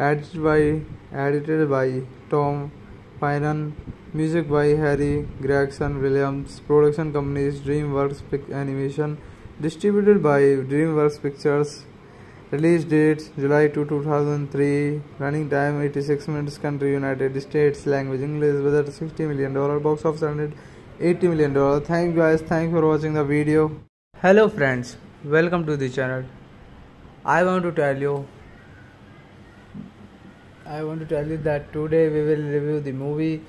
edited by, edited by Tom Finan, music by Harry Gregson-Williams, production companies DreamWorks Animation, distributed by DreamWorks Pictures. Release date July second two thousand three, running time eighty-six minutes, country United States, language English, budget sixty million dollars, box office one hundred eighty million dollars. Thank you guys, thanks for watching the video. Hello friends, welcome to the channel. I want to tell you I want to tell you that today we will review the movie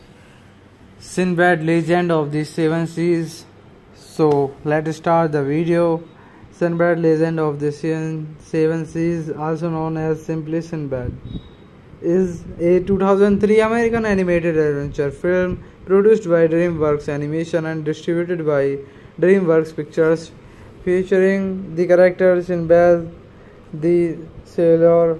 Sinbad: Legend of the Seven Seas. So let's start the video. Sinbad: Legend of the Seven Seas, also known as simply Sinbad, is a two thousand three American animated adventure film produced by DreamWorks Animation and distributed by DreamWorks Pictures, featuring the character Sinbad the Sailor.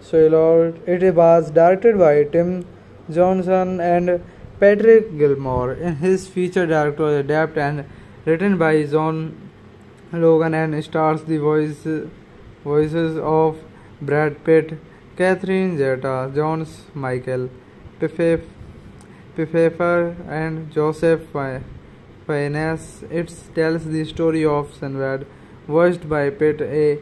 Sailor. It was directed by Tim Johnson and Patrick Gilmore in his feature director's debut, and written by John Logan, and stars the voice, voices of Brad Pitt, Catherine Zeta-Jones, Michael Pfeiffer, Pfeiffer and Joseph Fiennes. It tells the story of Sinbad, voiced by Pitt, a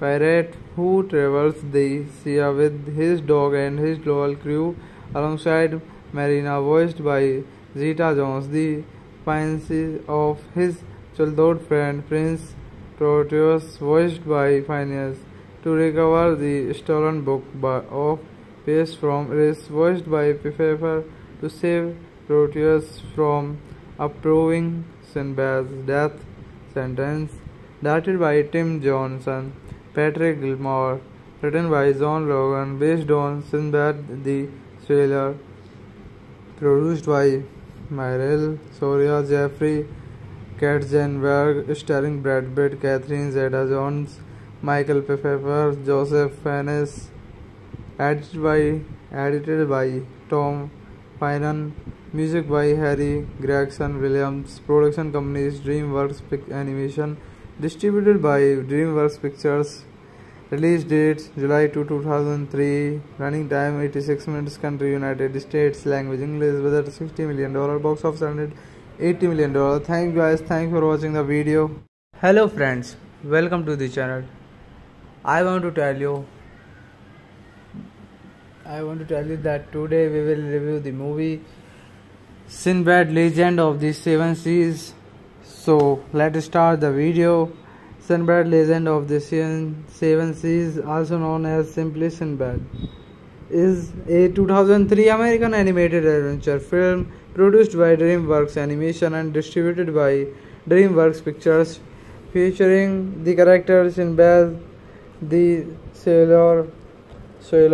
pirate who travels the sea with his dog and his loyal crew, alongside Marina, voiced by Zeta-Jones, the fiancée of his childhood friend Prince Proteus, voiced by Phineas, to recover the stolen book of Pace from Eris, voiced by Pfeiffer, to save Proteus from approving Sinbad's death sentence. Directed by Tim Johnson, Patrick Gilmore, written by John Logan, based on Sinbad the Sailor, produced by Myril Soria, Jeffrey Katzenberg, starring Brad Pitt, Catherine Zeta-Jones, Michael Pfeiffer, Joseph Fiennes, edited by, edited by Tom Finan, music by Harry Gregson-Williams, production companies DreamWorks Animation, distributed by DreamWorks Pictures, release date July second, two thousand three, running time eighty-six minutes, country United States, language English, budget sixty million dollars, box office one hundred eighty million dollars. Thank you guys, thanks for watching the video. Hello friends, welcome to the channel. I want to tell you I want to tell you that today we will review the movie Sinbad: Legend of the Seven Seas. So let's start the video. Sinbad: Legend of the Seven Seas, also known as simply Sinbad, is a two thousand three American animated adventure film produced by DreamWorks Animation and distributed by DreamWorks Pictures, featuring the character Sinbad the Sailor. So it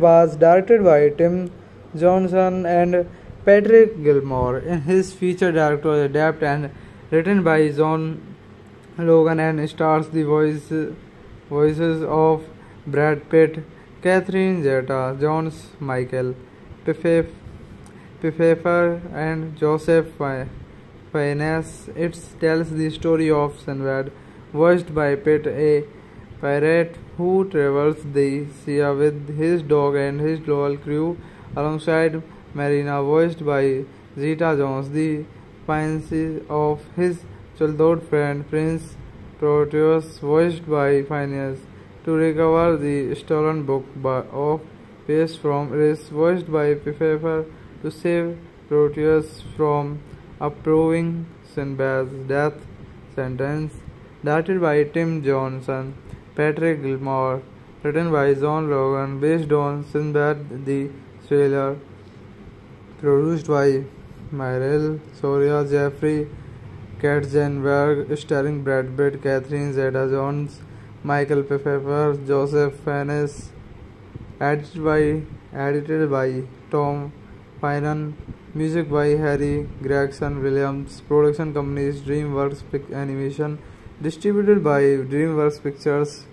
was directed by Tim Johnson and Patrick Gilmore in his feature director's debut, and written by John Logan, and stars the voice, voices of Brad Pitt, Catherine Zeta-Jones, Michael Pfeiffer, and Joseph Fiennes. It tells the story of Sinbad, voiced by Pitt, a pirate who travels the sea with his dog and his loyal crew, alongside Marina, voiced by Zeta-Jones, the fiancée of his childhood friend Prince Proteus, voiced by Phineas, to recover the stolen book of Peace from Eris, voiced by Pfeiffer, to save Proteus from approving Sinbad's death sentence. Directed by Tim Johnson, Patrick Gilmore, written by John Logan, based on Sinbad the Sailor, produced by Myril Soria, Jeffrey Katzenberg, starring Brad Pitt, Catherine Zeta-Jones, Michael Pfeiffer, Joseph Fiennes, edited by, edited by Tom Finan, music by Harry Gregson-Williams, production companies DreamWorks Animation, distributed by DreamWorks Pictures,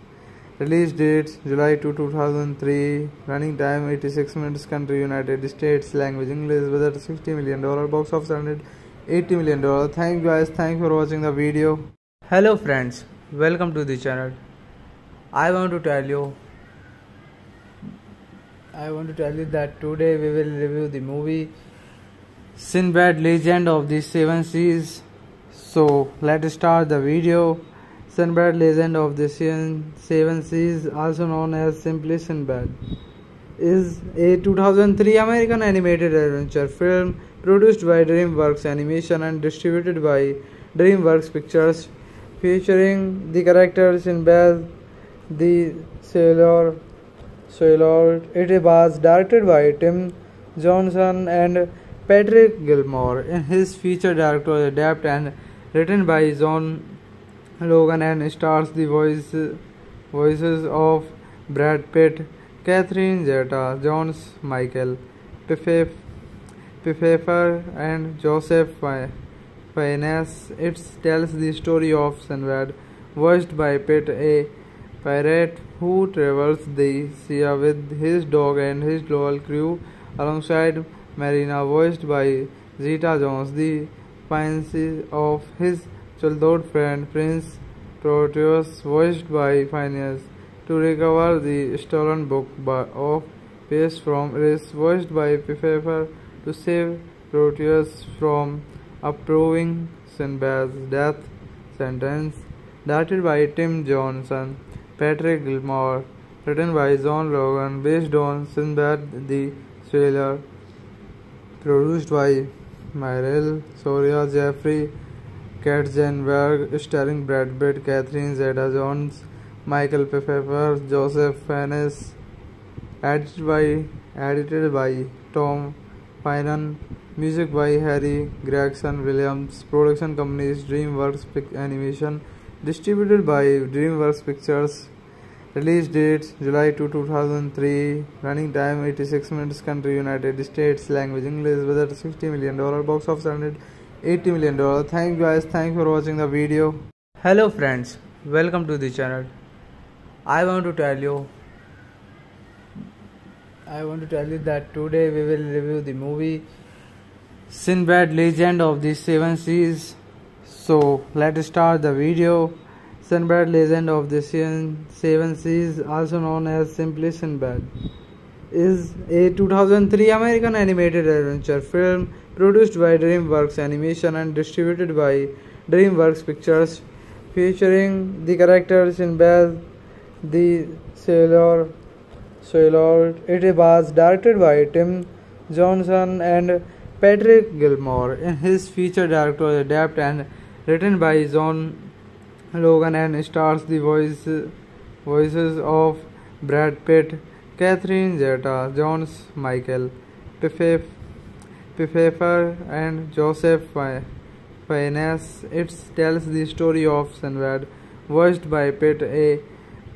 release date July second, two thousand three, running time eighty-six minutes, country United States, language English, budget sixty million dollars, box office one hundred eighty million dollars. Thank you guys, thanks for watching the video. Hello friends, welcome to the channel. I want to tell you I want to tell you that today we will review the movie Sinbad: Legend of the Seven Seas. So let's start the video. Sinbad: Legend of the Seven Seas, also known as simply Sinbad, is a two thousand three American animated adventure film produced by DreamWorks Animation and distributed by DreamWorks Pictures, featuring the character Sinbad the Sailor. So it was directed by Tim Johnson and Patrick Gilmore in his feature director's debut, and written by John Logan, and stars the voice, voices of Brad Pitt, Catherine Zeta-Jones, Michael Pfeiffer, and Joseph Fiennes. It tells the story of Sinbad, voiced by Pitt, a pirate who travels the sea with his dog and his loyal crew, alongside Marina, voiced by Zeta-Jones, the fiancée of his childhood friend Prince Proteus, voiced by Phineas, to recover the stolen book of Peace from Eris, voiced by Pfeiffer, to save Proteus from approving Sinbad's death sentence. Directed by Tim Johnson, Patrick Gilmore, written by John Logan, based on Sinbad the Sailor, produced by Myril Soria, Jeffrey Katzenberg, starring Brad Pitt, Catherine Zeta-Jones, Michael Pfeiffer, Joseph Fiennes, edited by, edited by Tom Finan, music by Harry Gregson-Williams, production companies DreamWorks Animation, distributed by DreamWorks Pictures, release date July second, two thousand three, running time eighty-six minutes, country United States, language English, budget sixty million dollars, box office one hundred eighty million dollars. Thank you guys, thanks for watching the video. Hello friends, welcome to the channel. I want to tell you I want to tell you that today we will review the movie Sinbad: Legend of the Seven Seas. So let's start the video. Sinbad: Legend of the Seven Seas, also known as simply Sinbad, is a two thousand three American animated adventure film produced by DreamWorks Animation and distributed by DreamWorks Pictures, featuring the character Sinbad the Sailor. Sailor. It was directed by Tim Johnson and Patrick Gilmore, in his feature director's debut, and written by John Logan, and stars the voice, voices of Brad Pitt, Catherine Zeta-Jones, Michael Pfeiffer, and Joseph Fiennes. It tells the story of Sinbad, voiced by Pitt, a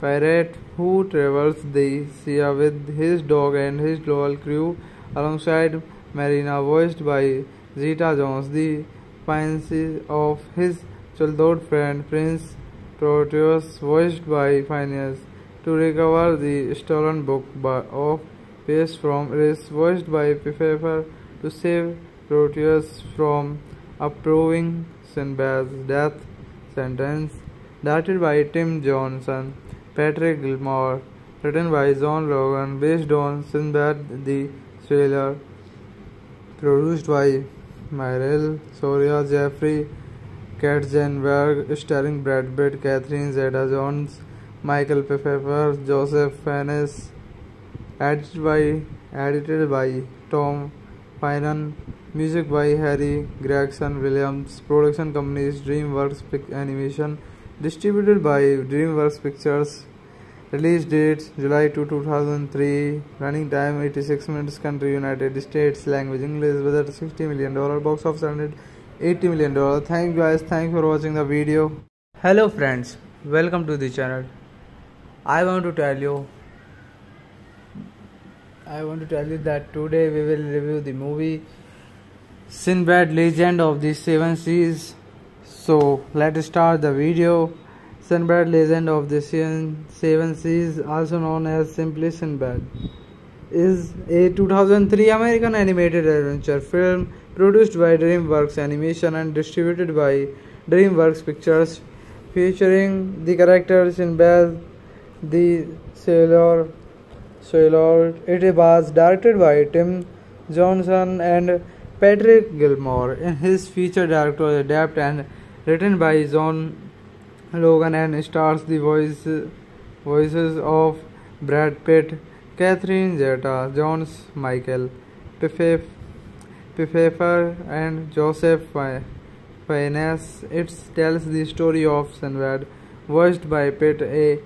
pirate who travels the sea with his dog and his loyal crew, alongside Marina, voiced by Zeta-Jones, the fiancée of his childhood friend Prince Proteus, voiced by Phineas, to recover the stolen book of peace from Eris, voiced by Pfeiffer, to save Proteus from approving Sinbad's death sentence. Directed by Tim Johnson, Patrick Gilmore, written by John Logan, based on Sinbad the Sailor, produced by Myril Soria, Jeffrey Katzenberg, starring Brad Pitt, Catherine Zeta-Jones, Michael Pfeiffer, Joseph Fiennes. Edited by edited by Tom Finan. Music by Harry Gregson-Williams. Production companies: DreamWorks Animation. Distributed by DreamWorks Pictures. Release date: July second, two thousand three. Running time: eighty-six minutes. Country: United States. Language: English. Budget: sixty million dollars. Box office: one hundred eighty million dollars. Thank you guys. Thanks for watching the video. Hello friends, welcome to the channel. I want to tell you. I want to tell you that today we will review the movie Sinbad: Legend of the Seven Seas. So let's start the video. Sinbad: Legend of the Seven Seas, also known as simply Sinbad, is a two thousand three American animated adventure film produced by DreamWorks Animation and distributed by DreamWorks Pictures, featuring the character Sinbad the Sailor. Sailor. It was directed by Tim Johnson and Patrick Gilmore, in his feature director's debut, and written by John Logan, and stars the voice, voices of Brad Pitt, Catherine Zeta-Jones, Michael Pfeiffer, and Joseph Fiennes. It tells the story of Sinbad, voiced by Pitt, a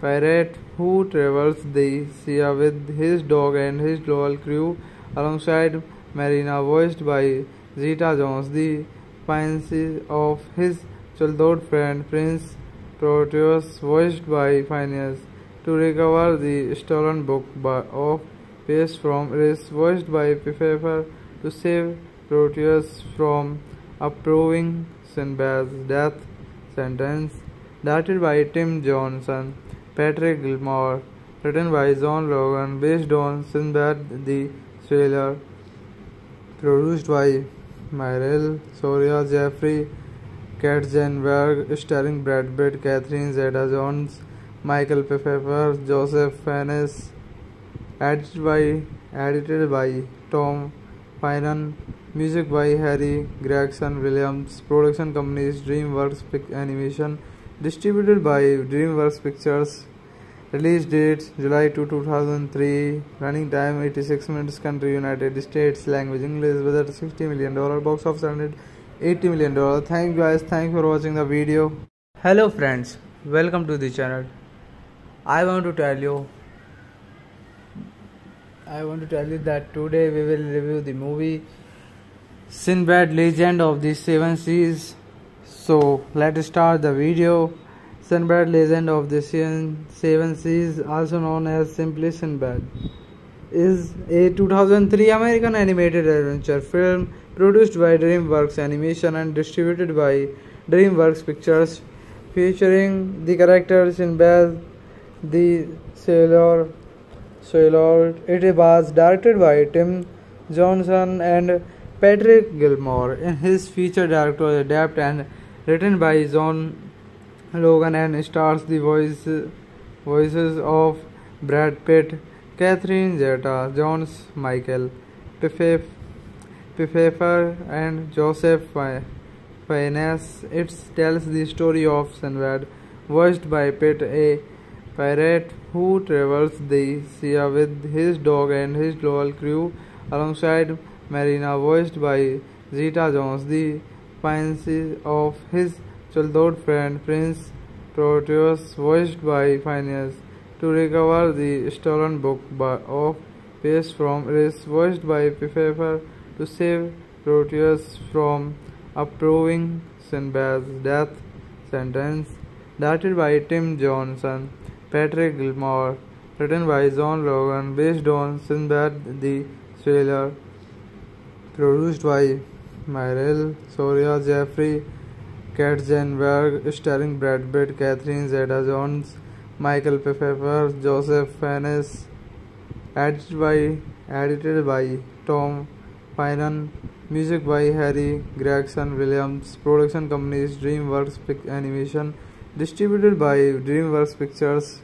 pirate who travels the sea with his dog and his loyal crew, alongside Marina, voiced by Zeta-Jones, the fiancée of his childhood friend Prince Proteus, voiced by Phineas, to recover the stolen book of peace from Eris, voiced by Pfeiffer, to save Proteus from approving Sinbad's death sentence. Directed by Tim Johnson, Patrick Gilmore, written by John Logan, based on Sinbad the Sailor, produced by Myril Soria, Jeffrey Katzenberg, starring Brad Pitt, Catherine Zeta-Jones, Michael Pfeiffer, Joseph Fiennes. Edited by edited by Tom Finan. Music by Harry Gregson-Williams. Production companies: DreamWorks Animation. Distributed by DreamWorks Pictures. Release date: July second, two thousand three. Running time: eighty-six minutes. Country: United States. Language: English. Budget: sixty million dollars. Box office: one hundred eighty million dollars. Thank you guys. Thanks for watching the video. Hello friends, welcome to the channel. I want to tell you. I want to tell you that today we will review the movie Sinbad: Legend of the Seven Seas. So let's start the video. Sinbad: Legend of the Seven Seas, also known as simply Sinbad, is a two thousand three American animated adventure film produced by DreamWorks Animation and distributed by DreamWorks Pictures, featuring the character Sinbad the Sailor. Sailor. It was directed by Tim Johnson and Patrick Gilmore. In his feature director's debut and written by John Logan and stars the voice, voices of Brad Pitt, Catherine Zeta-Jones, Michael Pfeiffer, and Joseph Fiennes. It tells the story of Sinbad, voiced by Pitt, a pirate who travels the sea with his dog and his loyal crew, alongside Marina, voiced by Zeta-Jones, the fancy of his childhood friend Prince Proteus, voiced by Phineas, to recover the stolen book of peace from Eris, voiced by Pfeiffer, to save Proteus from approving Sinbad's death sentence. Directed by Tim Johnson, Patrick Gilmore, written by John Logan, based on Sinbad the Sailor, produced by Myril Soria, Jeffrey Katzenberg, starring Brad Pitt, Catherine Zeta-Jones, Michael Pfeiffer, Joseph Fiennes. Edited by edited by Tom Finan. Music by Harry Gregson-Williams. Production companies DreamWorks Animation. Distributed by DreamWorks Pictures.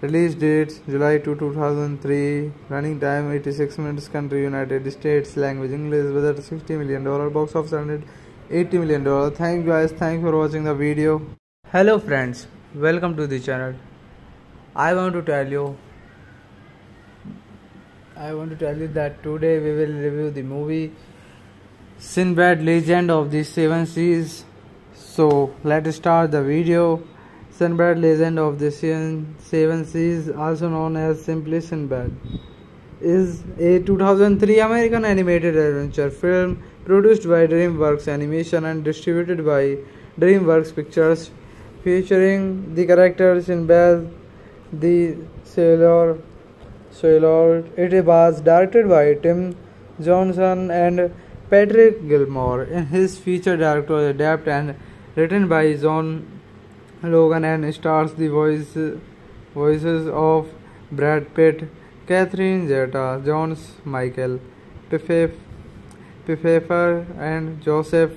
Release date July second, two thousand three. Running time eighty-six minutes. Country United States. Language English. Budget sixty million dollars. Box office one hundred eighty million dollars. Thank you guys. Thanks for watching the video. Hello friends. Welcome to the channel. I want to tell you. I want to tell you that today we will review the movie Sinbad: Legend of the Seven Seas. So let's start the video. Sinbad: Legend of the Seven Seas, also known as simply Sinbad, is a two thousand three American animated adventure film produced by DreamWorks Animation and distributed by DreamWorks Pictures, featuring the character Sinbad the Sailor. Sailor. It was directed by Tim Johnson and Patrick Gilmore. In his feature director's debut and written by John Logan and stars the voice, voices of Brad Pitt, Catherine Zeta-Jones, Michael Pfeiffer, and Joseph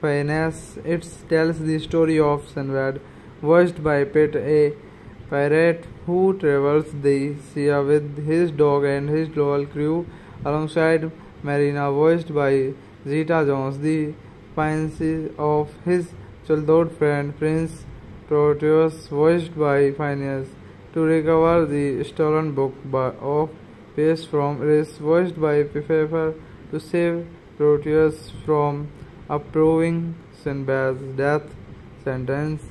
Fiennes. It tells the story of Sinbad, voiced by Pitt, a pirate who travels the sea with his dog and his loyal crew, alongside Marina, voiced by Zeta-Jones, the fancy of his childhood friend Prince Proteus, voiced by Phineas, to recover the stolen book of peace from Eris, voiced by Pfeiffer, to save Proteus from approving Sinbad's death sentence.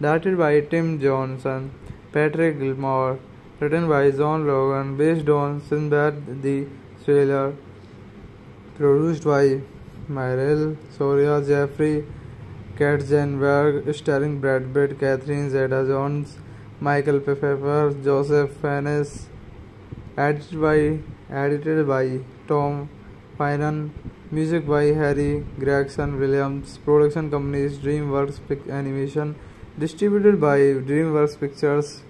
Directed by Tim Johnson, Patrick Gilmore, written by John Logan, based on Sinbad the Sailor, produced by Myril Soria, Jeffrey Katzenberg, starring Brad Pitt, Catherine Zeta-Jones, Michael Pfeiffer, Joseph Fiennes. Edited by edited by Tom Finan. Music by Harry Gregson-Williams. Production companies DreamWorks Animation. Distributed by DreamWorks Pictures.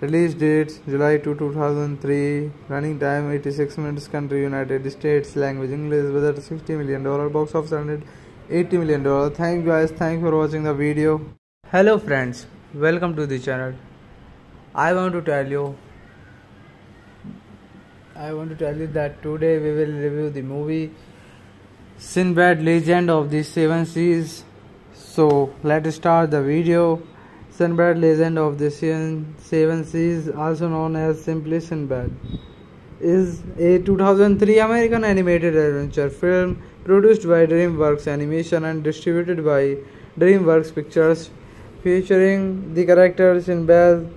Release date July second, two thousand three. Running time eighty-six minutes. Country United States. Language English. Budget sixty million dollars. Box office one hundred eighty million dollars. Thank you guys. Thanks for watching the video. Hello friends. Welcome to the channel. I want to tell you. I want to tell you that today we will review the movie Sinbad: Legend of the Seven Seas. So let's start the video. Sinbad: Legend of the Seven Seas, also known as simply Sinbad, is a two thousand three American animated adventure film produced by DreamWorks Animation and distributed by DreamWorks Pictures, featuring the character Sinbad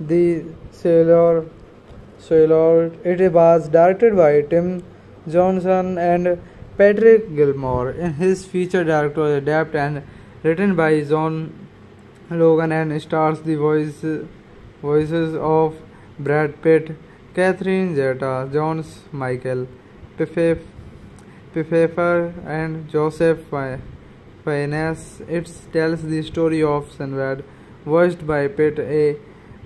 the Sailor. Sailor. It was directed by Tim Johnson and Patrick Gilmore. In his feature director's debut and written by John Logan and stars the voice, voices of Brad Pitt, Catherine Zeta-Jones, Michael Pfeiffer, and Joseph Fiennes. It tells the story of Sinbad, voiced by Pitt, a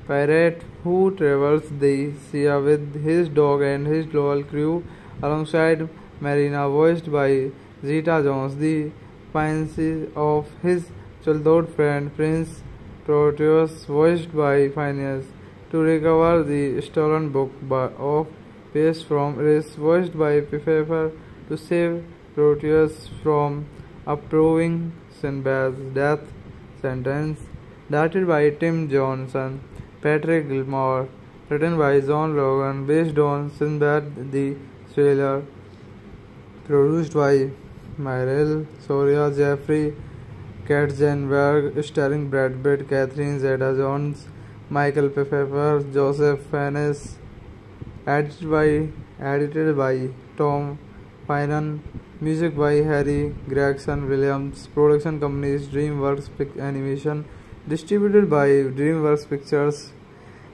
pirate who travels the sea with his dog and his loyal crew alongside Marina, voiced by Zeta-Jones, the fancy of his childhood friend Prince Proteus, voiced by Phineas, to recover the stolen book of Pace from Eris, voiced by Pfeiffer, to save Proteus from approving Sinbad's death sentence. Directed by Tim Johnson, Patrick Gilmore, written by John Logan, based on Sinbad the Sailor, produced by Myril Soria, Jeffrey Katzenberg, starring Brad Pitt, Catherine Zeta-Jones, Michael Pfeiffer, Joseph Fiennes, edited by, edited by Tom Finan, music by Harry Gregson-Williams, production companies DreamWorks Animation, distributed by DreamWorks Pictures,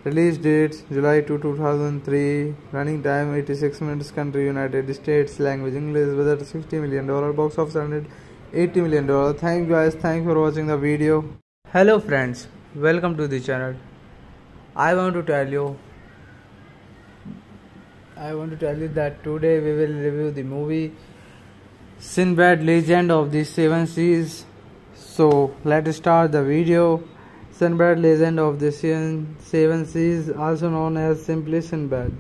release date July second two thousand three, running time eighty-six minutes, country United States, language English, budget sixty million dollars, box office one hundred eighty million dollars. Thank you guys, thanks for watching the video. Hello friends, welcome to the channel. I want to tell you I want to tell you that today we will review the movie Sinbad: Legend of the Seven Seas. So let's start the video. Sinbad: Legend of the Seven Seas, also known as simply Sinbad,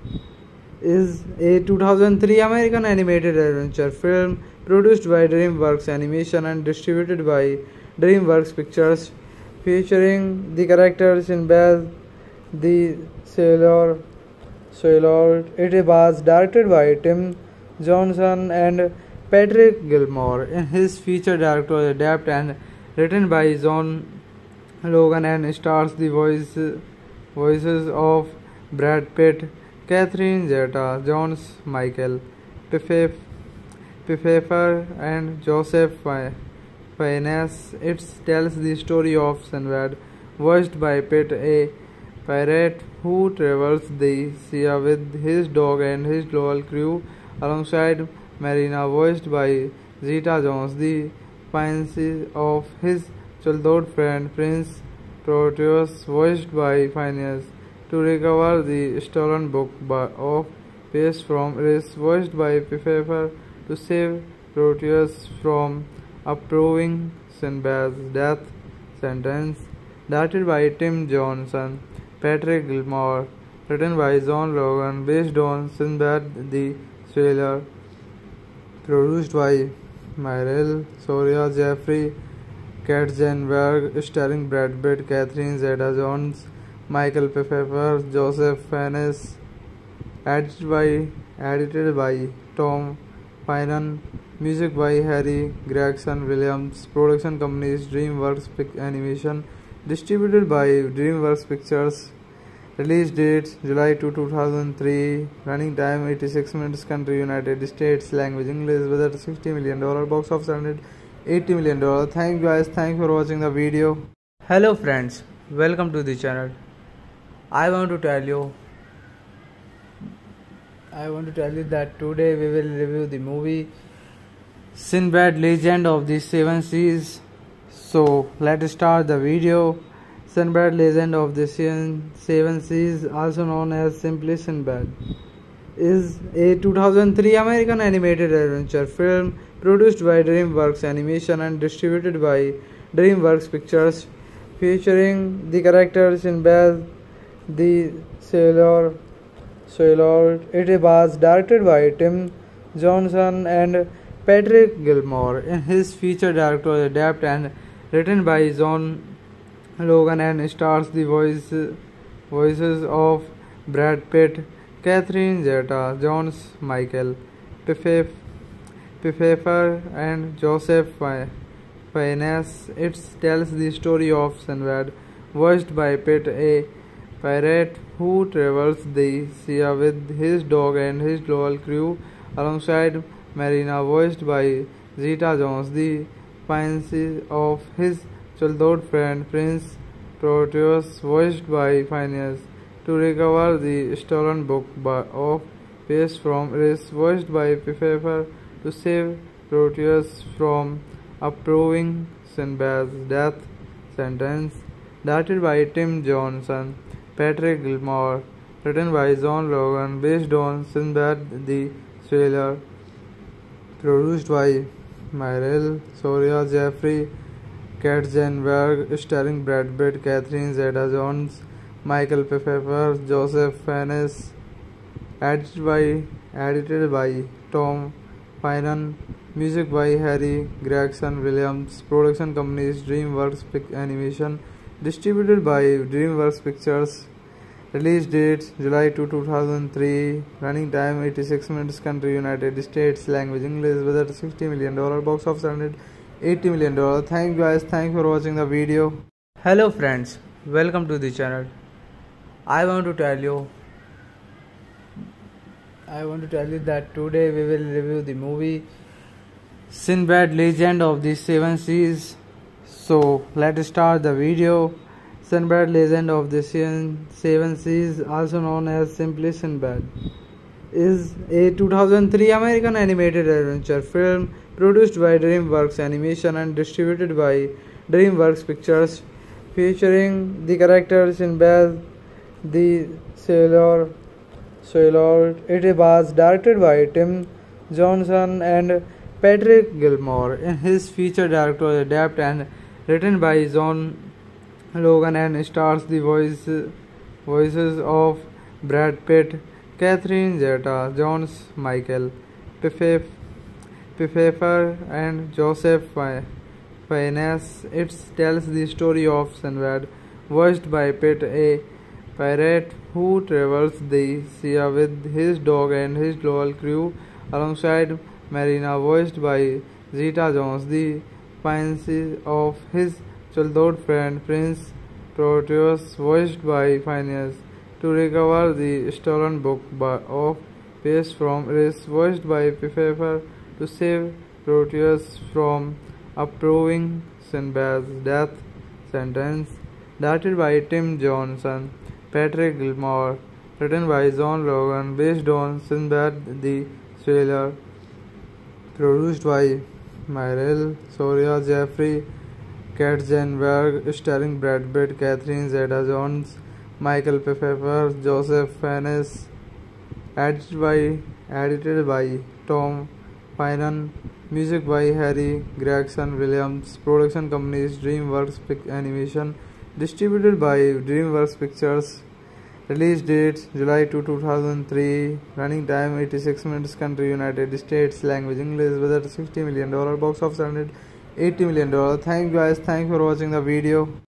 is a two thousand three American animated adventure film produced by DreamWorks Animation and distributed by DreamWorks Pictures, featuring the character Sinbad the Sailor. So it was directed by Tim Johnson and Patrick Gilmore in his feature director debut, and written by John Logan, and stars the voice, voices of Brad Pitt, Catherine Zeta-Jones, Michael Pfeiffer, and Joseph Fiennes. It tells the story of Sinbad, voiced by Pitt, a pirate who travels the sea with his dog and his loyal crew alongside Marina, voiced by Zeta-Jones, the fancy of his childhood friend Prince Proteus, voiced by Phineas, to recover the stolen book of Pace from Eris, voiced by Pfeiffer, to save Proteus from approving Sinbad's death sentence. Directed by Tim Johnson, Patrick Gilmore, written by John Logan, based on Sinbad the Sailor, produced by Myril Soria, Jeffrey Katzenberg, starring Brad Pitt, Catherine Zeta-Jones, Michael Pfeiffer, Joseph Fiennes, edited by, edited by Tom Finan, music by Harry Gregson-Williams, production companies DreamWorks Animation, distributed by DreamWorks Pictures, release date July second two thousand three, running time eighty-six minutes, country United States, language English, budget sixty million dollars, box office one hundred eighty million dollars. Thank you guys, thanks for watching the video. Hello friends, welcome to the channel. I want to tell you I want to tell you that today we will review the movie Sinbad: Legend of the Seven Seas. So let's start the video. Sinbad: Legend of the Seven Seas, also known as simply Sinbad, is a two thousand three American animated adventure film produced by DreamWorks Animation and distributed by DreamWorks Pictures, featuring the character Sinbad the Sailor. So it was directed by Tim Johnson and Patrick Gilmore in his feature director debut, and written by John Logan, and stars the voice, voices of Brad Pitt, Catherine Zeta-Jones, Michael Pfeiffer, and Joseph Fiennes. It tells the story of Sinbad, voiced by Pitt, a pirate who travels the sea with his dog and his loyal crew alongside Marina, voiced by Zeta-Jones, the fancy of his childhood friend Prince Proteus, voiced by Phineas, to recover the stolen book of Pace from Eris, voiced by Pfeiffer, to save Proteus from approving Sinbad's death sentence. Directed by Tim Johnson, Patrick Gilmore, written by John Logan, based on Sinbad the Sailor, produced by Myril Soria, Jeffrey Katzenberg, starring Brad Pitt, Catherine Zeta-Jones, Michael Pfeiffer, Joseph Fiennes, edited by edited by Tom Finan, music by Harry Gregson-Williams, production companies DreamWorks Animation, distributed by DreamWorks Pictures, release date July second, two thousand three, running time eighty-six minutes, country United States, language English, budget sixty million dollars, box office one hundred eighty million dollars. Thank you guys, thanks for watching the video. Hello friends, welcome to the channel. I want to tell you I want to tell you that today we will review the movie Sinbad: Legend of the Seven Seas. So let's start the video. Sinbad: Legend of the Seven Seas, also known as simply Sinbad, is a two thousand three American animated adventure film produced by DreamWorks Animation and distributed by DreamWorks Pictures, featuring the character Sinbad the Sailor. So Lord, it was directed by Tim Johnson and Patrick Gilmore in his feature director debut, and written by John Logan, and stars the voice, voices of Brad Pitt, Catherine Zeta-Jones, Michael Pfeiffer, and Joseph Fiennes. It tells the story of Sinbad, voiced by Pitt, a pirate who travels the sea with his dog and his loyal crew, alongside Marina, voiced by Zeta-Jones, the fiancée of his childhood friend Prince Proteus, voiced by Phineas, to recover the stolen book of peace from Eris, voiced by Pfeiffer, to save Proteus from approving Sinbad's death sentence. Directed by Tim Johnson, Patrick Gilmore, written by John Logan, based on Sinbad the Sailor, produced by Myril Soria, Jeffrey Katzenberg, starring Brad Pitt, Catherine Zeta-Jones, Michael Pfeiffer, Joseph Fiennes, edited by edited by Tom Finan, music by Harry Gregson-Williams, production companies DreamWorks Animation, distributed by DreamWorks Pictures, release date July second, two thousand three, running time eighty-six minutes, country United States, language English, budget sixty million dollars, box office one hundred eighty million dollars. Thank you guys, thanks for watching the video.